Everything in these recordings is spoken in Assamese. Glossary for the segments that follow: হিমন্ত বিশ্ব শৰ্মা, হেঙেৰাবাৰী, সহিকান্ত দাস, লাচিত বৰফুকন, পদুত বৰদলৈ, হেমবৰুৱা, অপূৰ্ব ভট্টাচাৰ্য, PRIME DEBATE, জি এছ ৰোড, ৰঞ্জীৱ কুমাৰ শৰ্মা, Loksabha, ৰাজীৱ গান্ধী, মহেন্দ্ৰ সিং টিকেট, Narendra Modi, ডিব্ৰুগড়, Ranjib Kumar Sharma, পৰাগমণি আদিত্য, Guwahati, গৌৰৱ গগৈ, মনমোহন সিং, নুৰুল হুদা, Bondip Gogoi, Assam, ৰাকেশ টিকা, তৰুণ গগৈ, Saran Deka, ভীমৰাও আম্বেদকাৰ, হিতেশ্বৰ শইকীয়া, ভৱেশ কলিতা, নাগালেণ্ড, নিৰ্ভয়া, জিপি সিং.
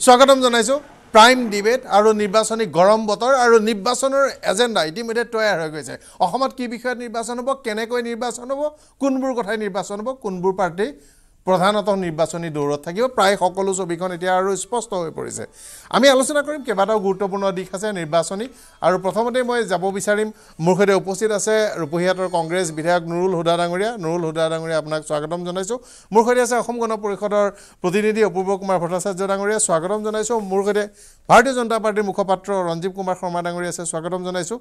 Swagatam Janaiso, prime debate, Aru Nibasoni Gorom Botor, Aru Nibasoner agenda, immediate to Araguese. Ohamat Kibika Nibasonobo, Keneko Nibasonobo, Kunbur Kotai Nibasonobo, Kunbur Party, Prodhanaton Nibasoni Doro, Takio, Prai Hokolus of Biconetiaru Sposto Porise. Ami Alusanakurim, Kebata Gutobuno Dikasan, Nibasoni, Aru Prothomotemo, Zabobisarim, Murkade Opposite as a Rupuhiator Congress, Bitak Nurul Hudadanguria, Abnak Swagatam Janaiso, Murkades, a Homgonoporecoder, Protinity of Purokuma Protasa Jananguria, Swagatam Janaiso, Murkade, Bharatiya Janata Party Mukopatro, Ranjib Kumar Sharma Danguria, Swagatam Janaiso,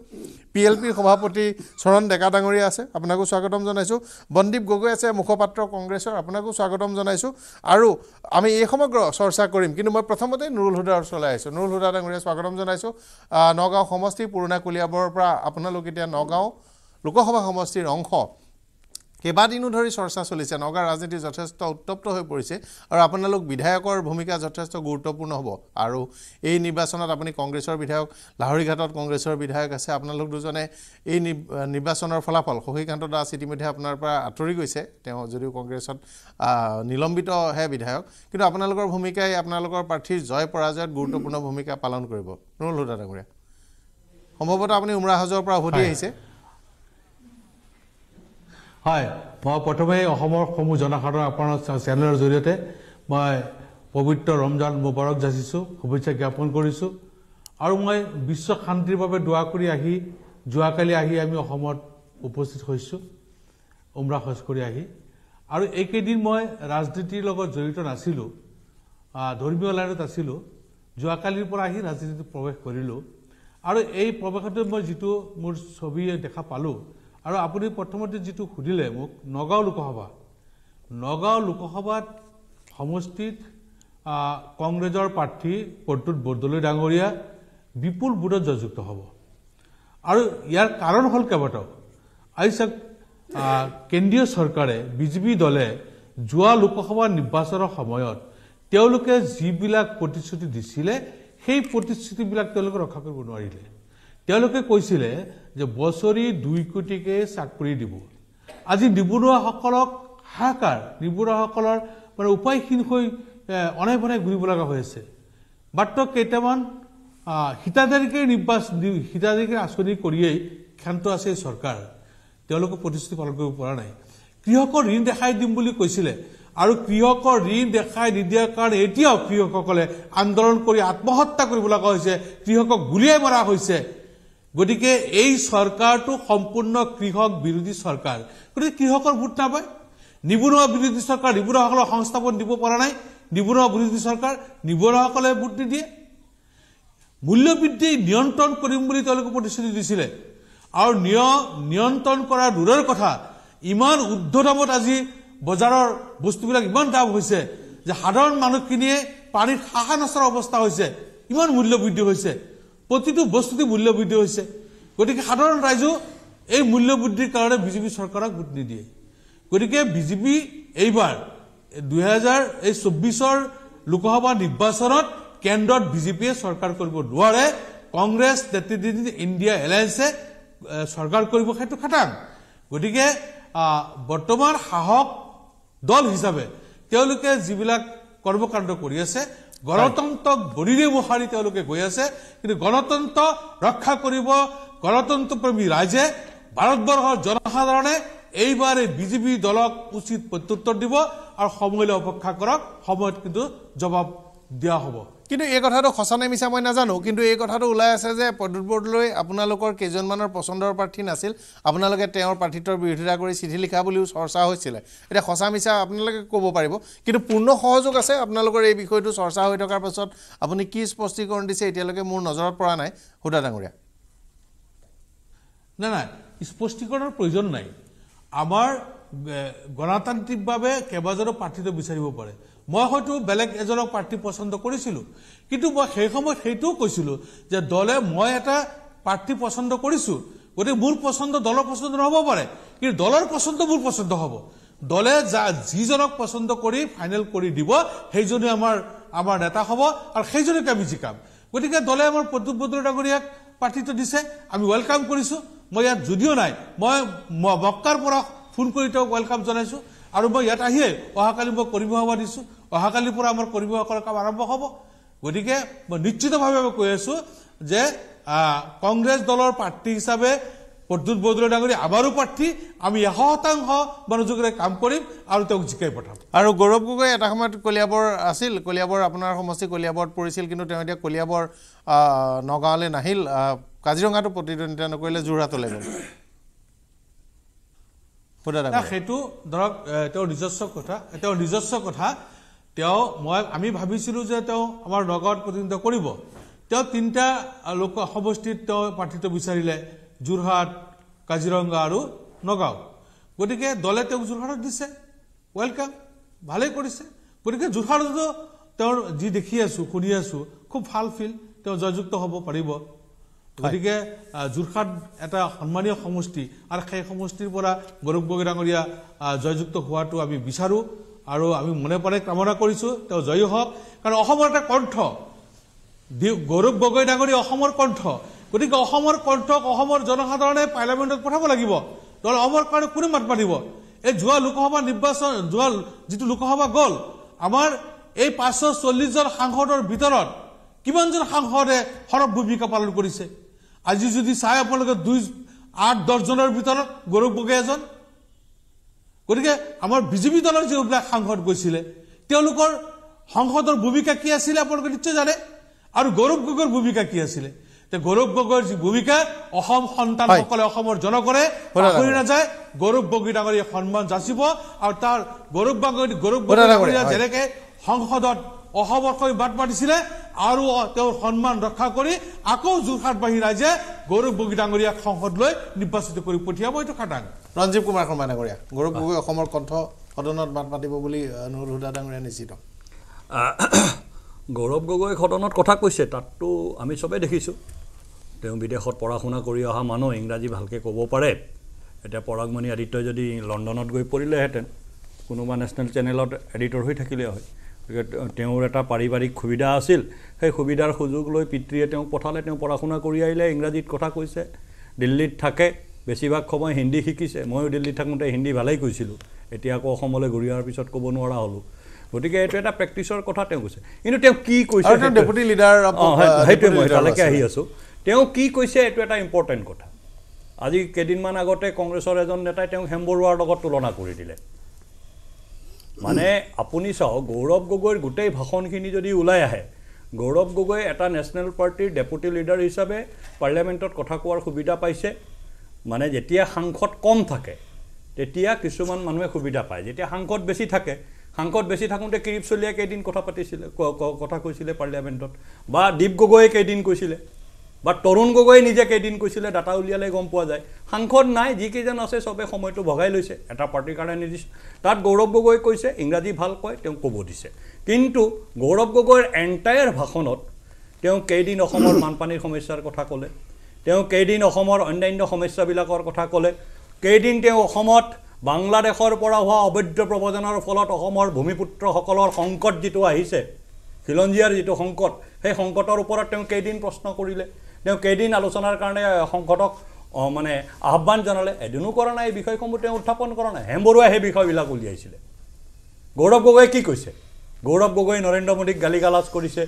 PLP Homapoti, Saran Deka Danguria, Abnago Swagatam Janaiso, Bondip Gogoi, Mukopatro Congress, Abnago আগতম জনাইছো আৰু আমি এই সমগ্ৰ চৰ্চা কৰিম কিন্তু মই প্ৰথমতে নুৰুল হুদাৰ চলাইছো নুৰুল হুদা ডাঙৰীয়া স্বাগতম জনাইছো নগাঁও সমষ্টি পুৰণা কুলিয়াবৰ পৰা আপোনালোক এতিয়া নগাঁও লোকসভা সমষ্টিৰ অংশ কেবাদিনো ধৰি চৰ্চা চলিছে নগা ৰাজনীতি যথেষ্ট উত্তপ্ত হৈ পৰিছে আৰু আপোনালোক বিধায়কৰ ভূমিকা যথেষ্ট গুৰুত্বপূৰ্ণ হ'ব আৰু এই নিৰ্বাচনত আপুনি কংগ্ৰেছৰ বিধায়ক লাহৰি ঘাটত কংগ্ৰেছৰ বিধায়ক আছে আপোনালোক দুজনে এই নিৰ্বাচনৰ ফলাফল সহিকান্ত দাস ইতিমধ্যে আপোনাৰ পৰা আঁতৰি গৈছে তেওঁ যদিও কংগ্ৰেছত নিলম্বিত হে বিধায়ক কিন্তু আপোনালোকৰ ভূমিকাই আপোনালোকৰ প্ৰাৰ্থীৰ জয় পৰাজয়ত গুৰুত্বপূৰ্ণ ভূমিকা পালন কৰিব নুৰুল হুদা ডাঙৰীয়া সম্ভৱতঃ আপুনি উমৰা হজৰ পৰা উভতি আহিছে হয় মই প্ৰথমে অসমৰ সমূহ জনসাধাৰণ আপোনাৰ চেনেলৰ জৰিয়তে মই পবিত্ৰ ৰমজান মুবাৰক যাচিছো শুভেচ্ছা জ্ঞাপন কৰিছো আৰু মই বিশ্ব শান্তিৰ বাবে দোয়া কৰি আহি জুৱাকালি আহি আমি অসমত উপস্থিত হৈছো উমৰা হজ কৰি আহি আৰু একেদিন মই ৰাজনীতিৰ লগত জড়িত নাছিলো ধৰ্মীয় লাইনত আছিলো জুৱাকালিৰ পৰা আহি ৰাজনীতিত প্ৰৱেশ কৰিলো আৰু এই প্ৰৱেশতে মই যিটো মোৰ ছবি দেখা পালো আৰু আপুনি প্ৰথমতে যেটো খুদিলে মোক নগাঁও লোকসভাত সমষ্টিত কংগ্ৰেছৰ প্ৰাৰ্থী পটুত বৰদলৈ ডাঙৰীয়া বিপুল বুৰত জয়যুক্ত হ'ব আৰু ইয়াৰ কাৰণ হল কেৱটো আইসক কেন্দ্ৰীয় চৰকাৰে বিজেপি দলে জুৱা লোকসভা নিৰ্বাচনৰ সময়ত তেওঁলোকে যিবিলাক প্ৰতিশ্ৰুতি দিছিলে সেই প্ৰতিশ্ৰুতিবিলাক তেওঁলোকে ৰক্ষা কৰিব নোৱাৰিলে তেওঁলোকে কৈছিলে যে বছৰি 2 কোটিকে চাকৰি দিব আজি নিবনুৱা সকলক হাহাকাৰ নিবনুৱা সকলৰ মানে উপায়হীন হৈ অনাইবনে ঘূৰিব লগা হৈছে মাত্ৰ কেইটামান হিতাধিকাৰীৰ নিৰ্বাচন হিতাধিকাৰীৰ আঁচনি কৰিয়েই ক্ষান্ত আছে চৰকাৰ তেওঁলোকে প্ৰতিশ্ৰুতি পালন কৰিব পৰা নাই কৃষকৰ ঋণ দেখাই দিম বুলি কৈছিলে আৰু কৃষকৰ ঋণ দেখাই নিদিয়াৰ কাৰণে এতিয়াও কৃষকসকলে আন্দোলন কৰি আত্মহত্যা কৰিব লগা হৈছে কৃষকক গুলিয়াই মৰা হৈছে গতিকে এই সৰকাৰটো সম্পূৰ্ণ কৃষক বিৰোধী সৰকাৰ গতিকে কৃষকৰ ভোট না পায় নিবনুৱা বিৰোধী সৰকাৰ নিবনুৱাসকলক সংস্থাপন দিব পৰা নাই নিবনুৱা বিৰোধী সৰকাৰ নিবনুৱাসকলক ভোট দিয়ে মূল্যবৃদ্ধি নিয়ন্ত্ৰণ কৰিম বুলি তেওঁলোকে প্ৰতিশ্ৰুতি দিছিলে আৰু নিয়ন্ত্ৰণ কৰা দূৰৰ কথা ইমান উদ্ধতমত আজি বজাৰৰ বস্তুবিলাক ইমান দাম হৈছে যে সাধাৰণ মানুহখিনিয়ে পানীৰ হাহানাসৰ অৱস্থা হৈছে ইমান মূল্যবৃদ্ধি হৈছে প্ৰতিটো বস্তুতে মূল্যবৃদ্ধি হৈছে গতিকে সাধাৰণ ৰাইজে এই মূল্যবৃদ্ধিৰ কাৰণে বিজেপি চৰকাৰক ভোট নিদিয়ে গতিকে বিজেপি এইবাৰ 2024 লোকসভা নিৰ্বাচনত কেন্দ্ৰত বিজেপিয়ে চৰকাৰ কৰিব নোৱাৰে কংগ্ৰেছ নেতৃত্বাধীন ইণ্ডিয়া এলায়েন্সে চৰকাৰ কৰিব সেইটো খাটাং গতিকে বৰ্তমান শাসক দল হিচাপে তেওঁলোকে যিবিলাক কৰ্মকাণ্ড কৰি আছে গণতন্ত্ৰক বৰিৰে মোহাৰি তেওঁলোকে গৈ আছে কিন্তু গণতন্ত্ৰ ৰক্ষা কৰিব গণতন্ত্ৰপ্ৰেমী ৰাইজে ভাৰতবৰ্ষৰ জনসাধাৰণে এইবাৰে বিজেপি দলক উচিত প্ৰত্যুত্তৰ দিব আৰু সময়লৈ অপেক্ষা কৰক সময়ত কিন্তু জবাব দিয়া হ'ব কিন্তু এই কথাটো খচা নাই মিছা মই নাজানো কিন্তু এই কথাটো ওলাই আছে যে পদুত বৰদলৈ আপোনালোকৰ কেজনমানৰ পছন্দৰ প্ৰাৰ্থী নাছিল আপোনালোকে তেওঁৰ প্ৰাৰ্থিতৰ বিৰোধিতা কৰি চিঠি লিখা বুলিও চৰ্চা হৈছিল এটা খচা মিছা আপোনালোকে ক'ব পাৰিব কিন্তু পূৰ্ণ সহযোগ আছে আপোনালোকৰ এই বিষয়টো চৰ্চা হৈ থকাৰ পাছত আপুনি কি স্পষ্টীকৰণ দিছে এতিয়ালৈকে মোৰ নজৰত পৰা নাই হুদা ডাঙৰীয়া না না স্পষ্টীকৰণৰ প্ৰয়োজন নাই আমাৰ গণতান্ত্ৰিকভাৱে কেবাজনো প্ৰাৰ্থিটো বিচাৰিব পাৰে মই হয়তো বেলেগ এজনক প্ৰাৰ্থী পছন্দ কৰিছিলো কিন্তু মই সেই সময়ত সেইটোও কৈছিলো যে দলে মই এটা প্ৰাৰ্থী পছন্দ কৰিছো গতিকে মোৰ পছন্দ দলৰ পছন্দ নহব পাৰে কিন্তু দলৰ পছন্দ মোৰ পছন্দ হ'ব দলে যিজনক পছন্দ কৰি ফাইনেল কৰি দিব সেইজনে আমাৰ নেতা হ'ব আৰু সেইজনক আমি জিকাম গতিকে দলে আমাৰ পদুত বৰদলৈ ডাঙৰীয়াক প্ৰাৰ্থীটো দিছে আমি ৱেলকাম কৰিছো মই ইয়াত যদিও নাই মই মক্কাৰ পৰা ফোন কৰি তেওঁক ৱেলকাম জনাইছো আৰু মই ইয়াত আহিয়ে অহাকালি মই কৰিমসভা দিছো অহাকালিৰ পৰা আমাৰ কৰিমসকলৰ কাম আৰম্ভ হ'ব গতিকে নিশ্চিতভাৱে আমি কৈ আছো যে কংগ্ৰেছ দলৰ প্ৰাৰ্থী হিচাপে পদ্মুত বদলৈ ডাঙৰী আমাৰো প্ৰাৰ্থী আমি 100% মনোযোগৰে কাম কৰিম আৰু তেওঁক জিকাই পঠাম আৰু গৌৰৱ গগৈ এটা সময়ত কলিয়াবৰ আছিল কলিয়াবৰ আপোনাৰ সমষ্টি কলিয়াবৰত পৰিছিল কিন্তু তেওঁ এতিয়া কলিয়াবৰ নগাঁৱলে নাহিল কাজিৰঙাটো প্ৰতিদ্বন্দ্বিতা নকৰিলে জোৰাটলে গ'ল না হেতু ধৰক তেওঁ নিজস্ব কথা তেওঁ মই আমি ভাবিছিলো যে তেওঁ আমাৰ নগৰত প্ৰতিদ্বন্দ্বিতা কৰিব তেওঁ তিনটা লোক সমষ্টিত তেওঁ প্ৰাৰ্থিত্ব বিচাৰিলে জুৰহাট কাজিৰঙা আৰু নগাঁও গতিকে দলে তেওঁক জুৰহাটত দিছে ওয়েলকাম ভালে কৰিছে গতিকে জুৰহাটত তেওঁ যি দেখি আছো শুনি আছো খুব ভাল ফিল তেওঁ জয়যুক্ত হ'ব পাৰিব গতিকে জুৰহাট এটা সন্মানীয় সমষ্টি আৰু সেই সমষ্টিৰ পৰা গৌৰৱ গগৈ ডাঙৰীয়া জয়যুক্ত হোৱাটো আমি বিচাৰো আৰু আমি মনে পৰে কামনা কৰিছো তেওঁ জয় হওক কাৰণ অসমৰ এটা কণ্ঠ গৌৰৱ গগৈ ডাঙৰীয়া অসমৰ কণ্ঠ গতিকে অসমৰ কণ্ঠক অসমৰ জনসাধাৰণে পাৰ্লামেণ্টত পঠাব লাগিব দল অসমৰ কাৰণে কোনে মাত মাতিব এই যোৱা লোকসভা নিৰ্বাচন যোৱা যিটো লোকসভা গ'ল আমাৰ এই 540 জন সাংসদৰ ভিতৰত কিমানজন সাংসদে সৰব ভূমিকা পালন কৰিছে আজি যদি চাই আপোনালোকে 8-10 জনৰ ভিতৰত গৌৰৱ গগৈ এজন গতিকে আমাৰ বিজেপি দলৰ যিবিলাক সাংসদ গৈছিলে তেওঁলোকৰ সাংসদৰ ভূমিকা কি আছিল আপোনালোকে নিশ্চয় জানে আৰু গৌৰৱ গগৈৰ ভূমিকা কি আছিল গৌৰৱ গগৈৰ যি ভূমিকা অসম সন্তানসকলে অসমৰ জনগণে পাহৰি নাযায় গৌৰৱ গগৈ ডাঙৰীয়া সন্মান যাচিব আৰু তাৰ গৌৰৱ গগৈ ডাঙৰীয়া যেনেকৈ সংসদত অসমৰ হৈ বাট মাতিছিলে আৰু তেওঁৰ সন্মান ৰক্ষা কৰি আকৌ যোৰহাটবাসী ৰাইজে গৌৰৱ গগৈ ডাঙৰীয়াক সংসদলৈ নিৰ্বাচিত কৰি পঠিয়াব এইটো খাটাং ৰঞ্জীৱ কুমাৰ শৰ্মা ডাঙৰীয়া গৌৰৱ গগৈ অসমৰ কণ্ঠ সদনত বাট মাতিব বুলি নুৰুল হুদা ডাঙৰীয়া নিশ্চিত গৌৰৱ গগৈ সদনত কথা কৈছে তাততো আমি সবেই দেখিছোঁ তেওঁ বিদেশত পঢ়া শুনা কৰি অহা মানুহ ইংৰাজী ভালকৈ ক'ব পাৰে এতিয়া পৰাগমণি আদিত্যই যদি লণ্ডনত গৈ পৰিলেহেঁতেন কোনোবা নেশ্যনেল চেনেলত এডিটৰ হৈ থাকিলে হয় তেওঁৰ এটা পাৰিবাৰিক সুবিধা আছিল সেই সুবিধাৰ সুযোগ লৈ পিতৃয়ে তেওঁক পঠালে তেওঁ পঢ়া শুনা কৰি আহিলে ইংৰাজীত কথা কৈছে দিল্লীত থাকে বেছিভাগ সময় হিন্দী শিকিছে ময়ো দিল্লীত থাকোঁতে হিন্দী ভালেই কৈছিলোঁ এতিয়া আকৌ অসমলৈ ঘূৰি অহাৰ পিছত ক'ব নোৱাৰা হ'লোঁ গতিকে এইটো এটা প্ৰেক্টিছৰ কথা তেওঁ কৈছে কিন্তু তেওঁ কি কৈছে ডেপুটি লিডাৰ সেইটোৱে মই তালৈকে আহি আছোঁ তেওঁ কি কৈছে এইটো এটা ইম্পৰ্টেণ্ট কথা আজি কেইদিনমান আগতে কংগ্ৰেছৰ এজন নেতাই তেওঁক হেমবৰুৱাৰ লগত তুলনা কৰি দিলে মানে আপুনি চাওক গৌৰৱ গগৈৰ গোটেই ভাষণখিনি যদি ওলাই আহে গৌৰৱ গগৈ এটা নেশ্যনেল পাৰ্টিৰ ডেপুটি লিডাৰ হিচাপে পাৰ্লিয়ামেণ্টত কথা কোৱাৰ সুবিধা পাইছে মানে যেতিয়া সাংসদ কম থাকে তেতিয়া কিছুমান মানুহে সুবিধা পায় যেতিয়া সাংসদ বেছি থাকে সাংসদ বেছি থাকোঁতে কিৰিপ চলিয়া কেইদিন কথা পাতিছিলে কথা কৈছিলে পাৰ্লিয়ামেণ্টত বা দীপ গগৈয়ে কেইদিন কৈছিলে বা তৰুণ গগৈয়ে নিজে কেইদিন কৈছিলে ডাটা উলিয়ালে গম পোৱা যায় সাংসদ নাই যিকেইজন আছে সবে সময়টো ভগাই লৈছে এটা পাৰ্টিৰ কাৰণে নিৰ্দিষ্ট তাত গৌৰৱ গগৈ কৈছে ইংৰাজী ভাল কয় তেওঁক ক'ব দিছে কিন্তু গৌৰৱ গগৈৰ এণ্টায়াৰ ভাষণত তেওঁ কেইদিন অসমৰ বানপানীৰ সমস্যাৰ কথা ক'লে তেওঁ কেইদিন অসমৰ অন্যান্য সমস্যাবিলাকৰ কথা ক'লে কেইদিন তেওঁ অসমত বাংলাদেশৰ পৰা হোৱা অবৈধ প্ৰব্ৰজনৰ ফলত অসমৰ ভূমিপুত্ৰসকলৰ সংকট যিটো আহিছে খিলঞ্জীয়াৰ যিটো সংকট সেই সংকটৰ ওপৰত তেওঁ কেইদিন প্ৰশ্ন কৰিলে তেওঁ কেইদিন আলোচনাৰ কাৰণে সংকটক মানে আহ্বান জনালে এদিনো কৰা নাই এই বিষয়সমূহ তেওঁ উত্থাপন কৰা নাই হেমবৰুৱাই সেই বিষয়বিলাক উলিয়াইছিলে গৌৰৱ গগৈ কি কৈছে গৌৰৱ গগৈ নৰেন্দ্ৰ মোদীক গালি গালাজ কৰিছে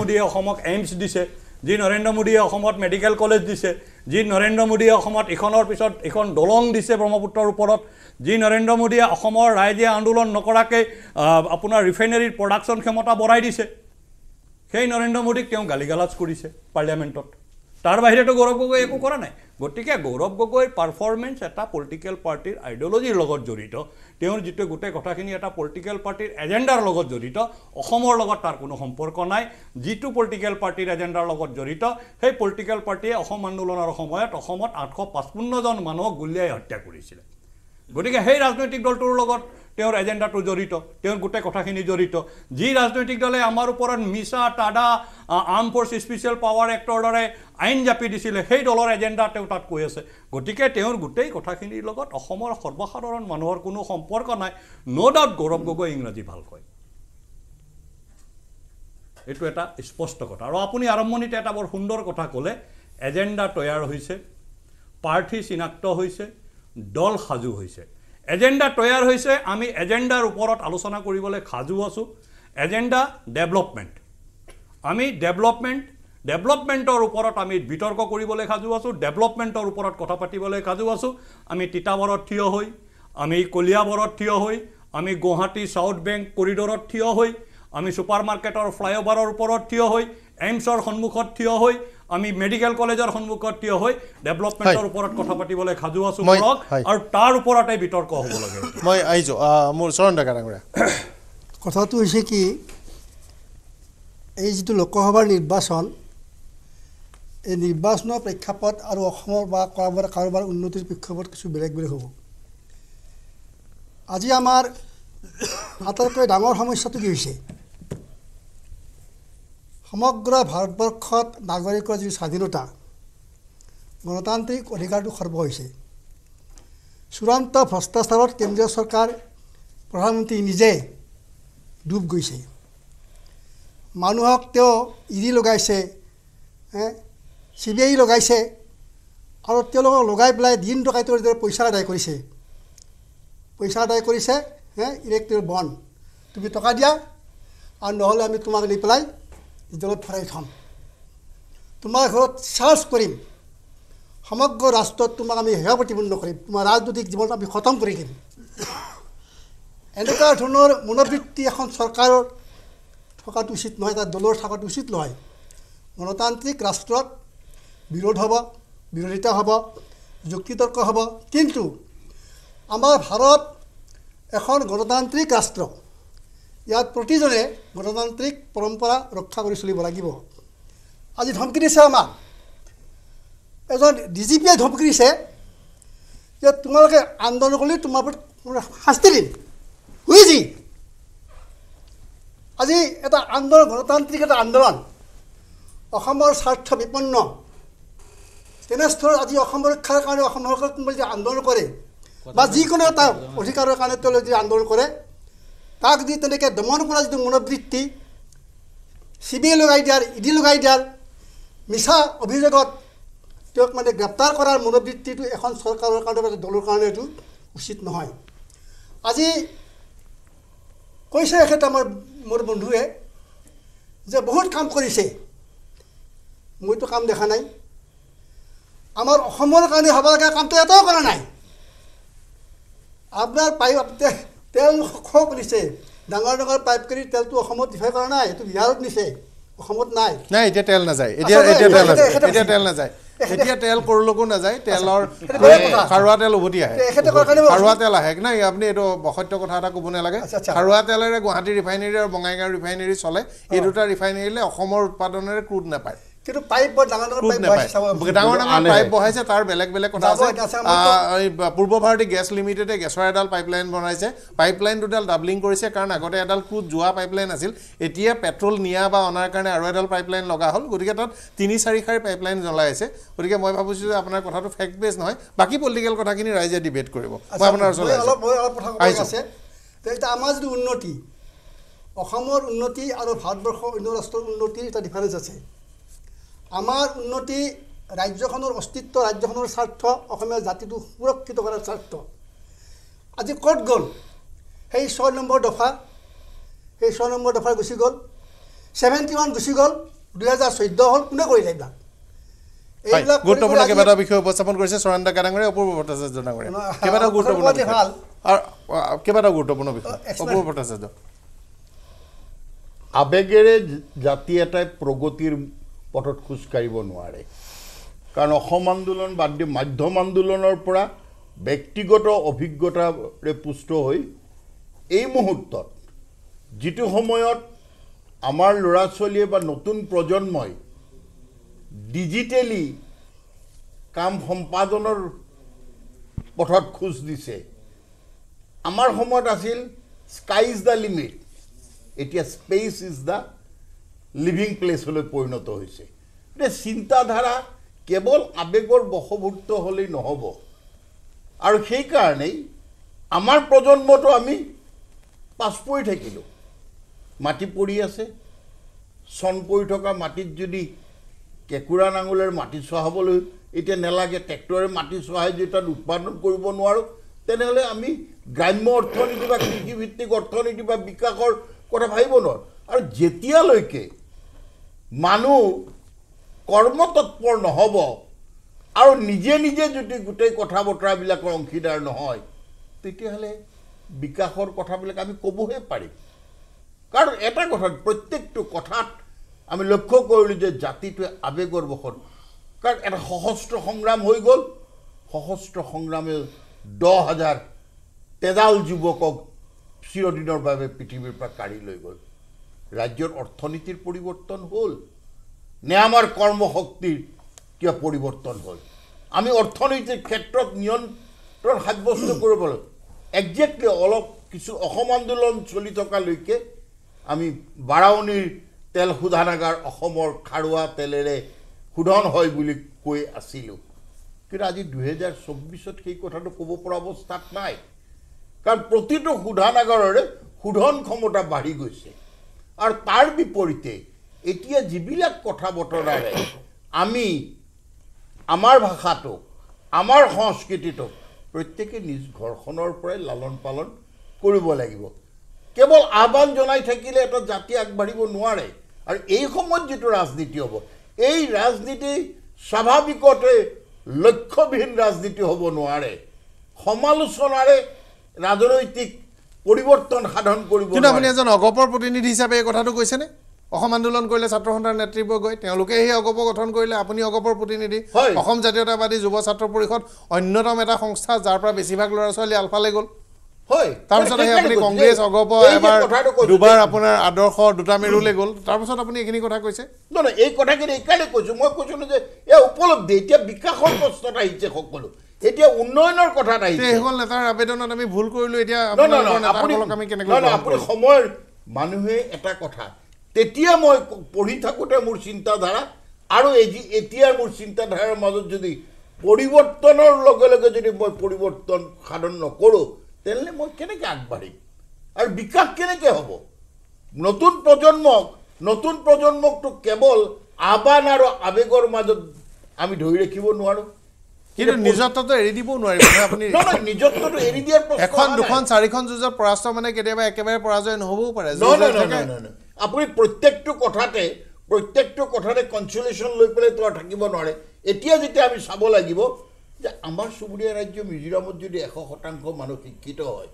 মোদীয়ে অসমক এইমছ দিছে যি নৰেন্দ্ৰ মোদীয়ে অসমত মেডিকেল কলেজ দিছে যি নৰেন্দ্ৰ মোদীয়ে অসমত ইখনৰ পিছত ইখন দলং দিছে ব্ৰহ্মপুত্ৰৰ ওপৰত যি নৰেন্দ্ৰ মোদীয়ে অসমৰ ৰাইজে আন্দোলন নকৰাকৈ আপোনাৰ ৰিফাইনেৰীৰ প্ৰডাকশ্যন ক্ষমতা বঢ়াই দিছে সেই নৰেন্দ্ৰ মোদীক তেওঁ গালি গালাজ কৰিছে পাৰ্লিয়ামেণ্টত তাৰ বাহিৰেতো গৌৰৱ গগৈ একো কৰা নাই গতিকে গৌৰৱ গগৈৰ পাৰফৰ্মেঞ্চ এটা পলিটিকেল পাৰ্টিৰ আইডিঅ'লজিৰ লগত জড়িত তেওঁৰ যিটো গোটেই কথাখিনি এটা পলিটিকেল পাৰ্টিৰ এজেণ্ডাৰ লগত জড়িত অসমৰ লগত তাৰ কোনো সম্পৰ্ক নাই যিটো পলিটিকেল পাৰ্টিৰ এজেণ্ডাৰ লগত জড়িত সেই পলিটিকেল পাৰ্টিয়ে অসম আন্দোলনৰ সময়ত অসমত 855জন মানুহক গুলীয়াই হত্যা কৰিছিলে গতিকে সেই ৰাজনৈতিক দলটোৰ লগত তেওঁৰ এজেণ্ডাটো জড়িত তেওঁৰ গোটেই কথাখিনি জড়িত যি ৰাজনৈতিক দলে আমাৰ ওপৰত মিছা ta-da arm force special power এক্টৰ দৰে আইন জাপি দিছিলে সেই দলৰ এজেণ্ডা তেওঁ তাত কৈ আছে গতিকে তেওঁৰ গোটেই কথাখিনিৰ লগত অসমৰ সৰ্বসাধাৰণ মানুহৰ কোনো সম্পৰ্ক নাই ন' ডাউট গৌৰৱ গগৈ ইংৰাজী ভাল কয় এইটো এটা স্পষ্ট কথা আৰু আপুনি আৰম্ভণিতে এটা বৰ সুন্দৰ কথা ক'লে এজেণ্ডা তৈয়াৰ হৈছে প্ৰাৰ্থী চিনাক্ত হৈছে দল সাজু হৈছে এজেণ্ডা তৈয়াৰ হৈছে আমি এজেণ্ডাৰ ওপৰত আলোচনা কৰিবলৈ সাজু আছোঁ এজেণ্ডা ডেভেলপমেণ্ট আমি ডেভেলপমেন্টৰ ওপৰত আমি বিতৰ্ক কৰিবলৈ সাজু আছো, ডেভেলপমেন্টৰ ওপৰত কথা পাতিবলৈ সাজু আছো। আমি তিতাবৰত থিয় হৈ, আমি কলিয়াবৰত থিয় হৈ, আমি গুৱাহাটী সাউথ বেংক কৰিডৰত থিয় হৈ, আমি সুপাৰমাৰ্কেটৰ ফ্লাইঅভাৰৰ ওপৰত থিয় হৈ, এইমছৰ সন্মুখত থিয় হৈ, আমি মেডিকেল কলেজৰ সন্মুখত থিয় হৈ ডেভেলপমেন্টৰ ওপৰত কথা পাতিবলৈ সাজু আছো কৰক, আৰু তাৰ ওপৰতে বিতৰ্ক হ'ব লাগে। মই আইজো মোৰ চৰণ ডেকা ডাঙৰীয়া, কথাটো হৈছে কি, এই যিটো লোকসভাৰ নিৰ্বাচন, এই নিৰ্বাচনৰ প্ৰেক্ষাপট আৰু অসমৰ বা কাৰোবাৰ উন্নতিৰ প্ৰেক্ষাপট কিছু বেলেগ বেলেগ হ'ব। আজি আমাৰ আটাইতকৈ ডাঙৰ সমস্যাটো কি হৈছে, সমগ্ৰ ভাৰতবৰ্ষত নাগৰিকৰ যি স্বাধীনতা, গণতান্ত্ৰিক অধিকাৰটো খৰ্ব হৈছে। চূড়ান্ত ভ্ৰষ্টাচাৰত কেন্দ্ৰীয় চৰকাৰ, প্ৰধানমন্ত্ৰী নিজে ডুব গৈছে। মানুহক তেওঁ ইডি লগাইছে, CBI লগাইছে, আৰু তেওঁলোকক লগাই পেলাই দিন টকাই তেওঁৰ পইচা আদায় কৰিছে। ইলেক্ট্ৰিক বণ্ড তুমি টকা দিয়া, আৰু নহ'লে আমি তোমাক নি পেলাই জলত ভৰাই থ'ম, তোমাৰ ঘৰত চাৰ্জ কৰিম, সমগ্ৰ ৰাষ্ট্ৰত তোমাক আমি সেৱা প্ৰতিপন্ন কৰিম, তোমাৰ ৰাজনৈতিক জীৱনটো আমি খতম কৰি দিম। এনেকুৱা ধৰণৰ মনোবৃত্তি এখন চৰকাৰৰ থকাটো উচিত নহয়, এটা দলৰ থকাটো উচিত নহয়। গণতান্ত্ৰিক ৰাষ্ট্ৰত বিৰোধ হ'ব, বিৰোধিতা হ'ব, যুক্তিতৰ্ক হ'ব, কিন্তু আমাৰ ভাৰত এখন গণতান্ত্ৰিক ৰাষ্ট্ৰ। ইয়াত প্ৰতিজনে গণতান্ত্ৰিক পৰম্পৰা ৰক্ষা কৰি চলিব লাগিব। আজি ধমকি দিছে আমাক, এজন DGPয়ে ধমকি দিছে যে তোমালোকে আন্দোলন কৰিলে তোমাৰ শাস্তি দিম। বুজি আজি এটা আন্দোলন, গণতান্ত্ৰিক এটা আন্দোলন, অসমৰ স্বাৰ্থ বিপন্ন, তেনেস্থল আজি অসম ৰক্ষাৰ কাৰণে অসম চৰকাৰে কোনোবাই যে আন্দোলন কৰে বা যিকোনো এটা অধিকাৰৰ কাৰণে তেওঁলোকে যদি আন্দোলন কৰে, তাক যদি তেনেকৈ দমন কৰা যিটো মনোবৃত্তি, CBI লগাই দিয়াৰ, ED লগাই দিয়াৰ, মিছা অভিযোগত তেওঁক গ্ৰেপ্তাৰ কৰাৰ মনোবৃত্তিটো এখন চৰকাৰৰ কাৰণে, দলৰ কাৰণে এইটো উচিত নহয়। আজি কৈছে এখেত আমাৰ মোৰ বন্ধুৱে যে বহুত কাম কৰিছে, মইতো কাম দেখা নাই, আমাৰ অসমৰ কাৰণে হ'ব লগা কামটো এটাও কৰা নাই। আপোনাৰ পাইপ তেল খোক নিছে, ডাঙৰ ডাঙৰ পাইপ কৰি তেলটো অসমত ডিফাই কৰা নাই, এইটো বিহাৰত নিছে, অসমত নাই। নাই এতিয়া তেল নাযায়, এতিয়া তেল নাযায়, এতিয়া তেল কৰলৈকো নাযায়, তেলৰ খাৰুৱা তেল উভতি আহে। খাৰুৱা তেল আহে নাই, আপুনি এইটো অসত্য কথা এটা ক'ব নালাগে। খাৰুৱা তেলেৰে গুৱাহাটী ৰিফাইনেৰী আৰু বঙাইগাঁও ৰিফাইনেৰী চলে, এই দুটা ৰিফাইনেৰীলৈ অসমৰ উৎপাদনেৰে ক্ৰুড নাপায়, কিন্তু পাইপ ডাঙৰ ডাঙৰ পাইপ বহাইছে, তাৰ বেলেগ বেলেগ কথা আছে। পূৰ্ব ভাৰতী গেছ লিমিটেডে গেছৰ এডাল পাইপলাইন বনাইছে, পাইপলাইন দুডাল ডাবলিং কৰিছে, কাৰণ আগতে এডাল ক্ৰুড যোৱা পাইপলাইন আছিল, এতিয়া পেট্ৰল নিয়া বা অনাৰ কাৰণে আৰু এডাল পাইপলাইন লগা হ'ল, গতিকে তাত তিনি-চাৰি শাৰী পাইপলাইন জ্বলাই আছে। গতিকে মই ভাবিছোঁ যে আপোনাৰ কথাটো ফেক্ট বেছ নহয়, বাকী পলিটিকেল কথাখিনি ৰাইজে ডিবেট কৰিব। মই আপোনাৰ আছে আমাৰ যিটো উন্নতি, অসমৰ উন্নতি আৰু ভাৰতবৰ্ষৰ অন্য ৰাষ্ট্ৰৰ উন্নতিৰ এটা ডিফাৰেঞ্চ আছে। আমাৰ উন্নতি ৰাজ্যখনৰ অস্তিত্ব, ৰাজ্যখনৰ স্বাৰ্থ, অসমীয়া জাতিটো সুৰক্ষিত কৰাৰ স্বাৰ্থ। আজি ক'ত গ'ল সেই 6 নম্বৰ দফা, সেই 6 নম্বৰ দফা গুচি গ'ল, 71 গুচি গ'ল, 2014 হ'ল, কোনে কৰিলে এইবিলাক? এইবিলাক গুৰুত্বপূৰ্ণ কেইবাটা বিষয় উপস্থাপন কৰিছে চৰণ ডেকা ডাঙৰীয়া, অপূৰ্ব ভট্টাচাৰ্য ডাঙৰীয়া, কেইবাটা গুৰুত্বপূৰ্ণ বিষয়, কেইবাটা গুৰুত্বপূৰ্ণ বিষয়। অপূৰ্ব ভট্টাচাৰ্য, আবেগেৰে জাতি এটাই প্ৰগতিৰ পথত খোজকাঢ়িব নোৱাৰে, কাৰণ অসম আন্দোলন বাদ দি মাধ্যম আন্দোলনৰ পৰা ব্যক্তিগত অভিজ্ঞতাৰে পুষ্ট হৈ এই মুহূৰ্তত, যিটো সময়ত আমাৰ ল'ৰা ছোৱালীয়ে বা নতুন প্ৰজন্মই ডিজিটেলি কাম সম্পাদনৰ পথত খোজ দিছে, আমাৰ সময়ত আছিল স্কাই ইজ দ্য লিমিট, এতিয়া স্পেচ ইজ দ্য লিভিং প্লেচলৈ পৰিণত হৈছে। গতিকে চিন্তাধাৰা কেৱল আৱেগৰ বশভূত হ'লেই নহ'ব, আৰু সেইকাৰণেই আমাৰ প্ৰজন্মটো আমি পাছ পৰি থাকিলোঁ। মাটি পৰি আছে, চন পৰি থকা মাটিত যদি কেঁকুৰা নাঙলেৰে মাটি চহাবলৈ এতিয়া নেলাগে, ট্ৰেক্টৰে মাটি চহাই যদি তাত উৎপাদন কৰিব নোৱাৰোঁ, তেনেহ'লে আমি গ্ৰাম্য অৰ্থনীতি বা কৃষিভিত্তিক অৰ্থনীতি বা বিকাশৰ কথা ভাবিব নোৱাৰোঁ। আৰু যেতিয়ালৈকে Manu কৰ্মতৎপৰ নহব আৰু নিজে নিজে যদি গুটেই কথা বতৰা বিলাক অংশীদাৰ নহয় তেতিয়াহলে বিকাশৰ কথা বিলাক আমি কবহে পাৰিম কাৰণ এটা কথা প্ৰত্যেকটো কথাত আমি লক্ষ্য কৰিলো যে জাতিটোৱে আবেগৰ বহন কাৰণ এটা সহস্ত্ৰ সংগ্ৰাম হৈ গল সহস্ত্ৰ সংগ্ৰামে 10000 তেজাল যুৱকক চিৰদিনৰ বাবে পৃথিৱীৰ পৰা কাঢ়ি লৈ গল ৰাজ্যৰ অৰ্থনীতিৰ পৰিৱৰ্তন হ'ল Neamar kormo hokti kia poriborton hol. Ami orthonitik khetrot niyantron hajbosto koribole. Exactly olop kichu Ahom andolon choli thoka loike ami Baraunir tel hudhanagar Ahomor kharua telere hudhan hoy buli koi asilu. Kintu aji 2024 sei kothato kobo pora obosthat nai. Karon protito hudhanagarore hudhan khomota bari goise. Ar tar biporite এতিয়া জিবিলাক কথা বতৰাৰে আমি আমাৰ ভাষাটো আমাৰ সংস্কৃতিটো প্ৰত্যেককে নিজ ঘৰখনৰ পৰাই লালন পালন কৰিব লাগিব কেৱল আহ্বান জনাই থাকিলে এটা জাতি আগবাঢ়িব নোৱাৰে আৰু এই সময়ত যেটো ৰাজনীতি হ'ব এই ৰাজনীতি স্বাভাৱিকতে লক্ষ্যবিহীন ৰাজনীতি হ'ব নোৱাৰে সমালোচনাৰে ৰাজনৈতিক পৰিৱৰ্তন সাধন কৰিব কিন্তু আপুনি এজন অগপৰ প্ৰতিনিধি হিচাপে এই কথাটো কৈছেনে অসম আন্দোলন কৰিলে ছাত্ৰ সন্থাৰ নেতৃত্ব গৈ তেওঁলোকে এই অগপ গঠন কৰিলে আপুনি অগপৰ প্ৰতিনিধি অসম জাতীয়তাবাদী যুৱ ছাত্ৰ পৰিষদ অন্যতম এটা সংস্থা যাৰ পৰা বেছিভাগ ল'ৰা ছোৱালী আলফালে গল হয় তাৰ পিছত আপুনি কংগ্ৰেছ অগপ এবাৰ দুবাৰ আপোনাৰ আদৰ্শ দুটা মেৰুলে গল তাৰ পিছত আপুনি এখিনি কথা কৈছে ন ন এই কথা কি একালে কৈছো মই কৈছো যে এই উপলব্ধি এতিয়া বিকাশৰ প্ৰশ্নটা আহিছে সকলো এতিয়া উন্নয়নৰ কথা আহিছে সেইখন নেতাৰ আবেদনত আমি ভুল কৰিলো এতিয়া আমি কেনেকৈ আপুনি সময়ৰ মানুহে এটা কথা তেতিয়া মই পঢ়ি থাকোতে মোৰ চিন্তা ধাৰা আৰু এই যে এতিয়াৰ মোৰ চিন্তা ধাৰাৰ মাজত যদি পৰিৱৰ্তনৰ লগে লগে যদি মই পৰিৱৰ্তন সাধন নকৰো তেনলে মই কেনেকৈ আগবাঢ়িম আৰু বিকাশ কেনেকৈ হ'ব নতুন প্ৰজন্মকটো কেৱল আবান আৰু আবেগৰ মাজত আমি ধৰি ৰাখিব নোৱাৰো কিন্তু নিজত্বটো এৰি দিব নোৱাৰিব আপুনি নিজত্বটো এৰি দিয়াৰ প্ৰশ্ন এখন দুখন চাৰিখন যুজৰ পৰাস্ত মানে কেতিয়াবা একেবাৰে পৰাজয় নহবও পাৰে আপুনি প্ৰত্যেকটো কথাতে কনসোলেশন লৈ পেলে তো থাকিব নৰে এতিয়া যেতিয়া আমি সাব লাগিব যে আমাৰ সুবুৰিয়া ৰাজ্য মিজোৰামত যদি 100% মানুহ শিক্ষিত হয়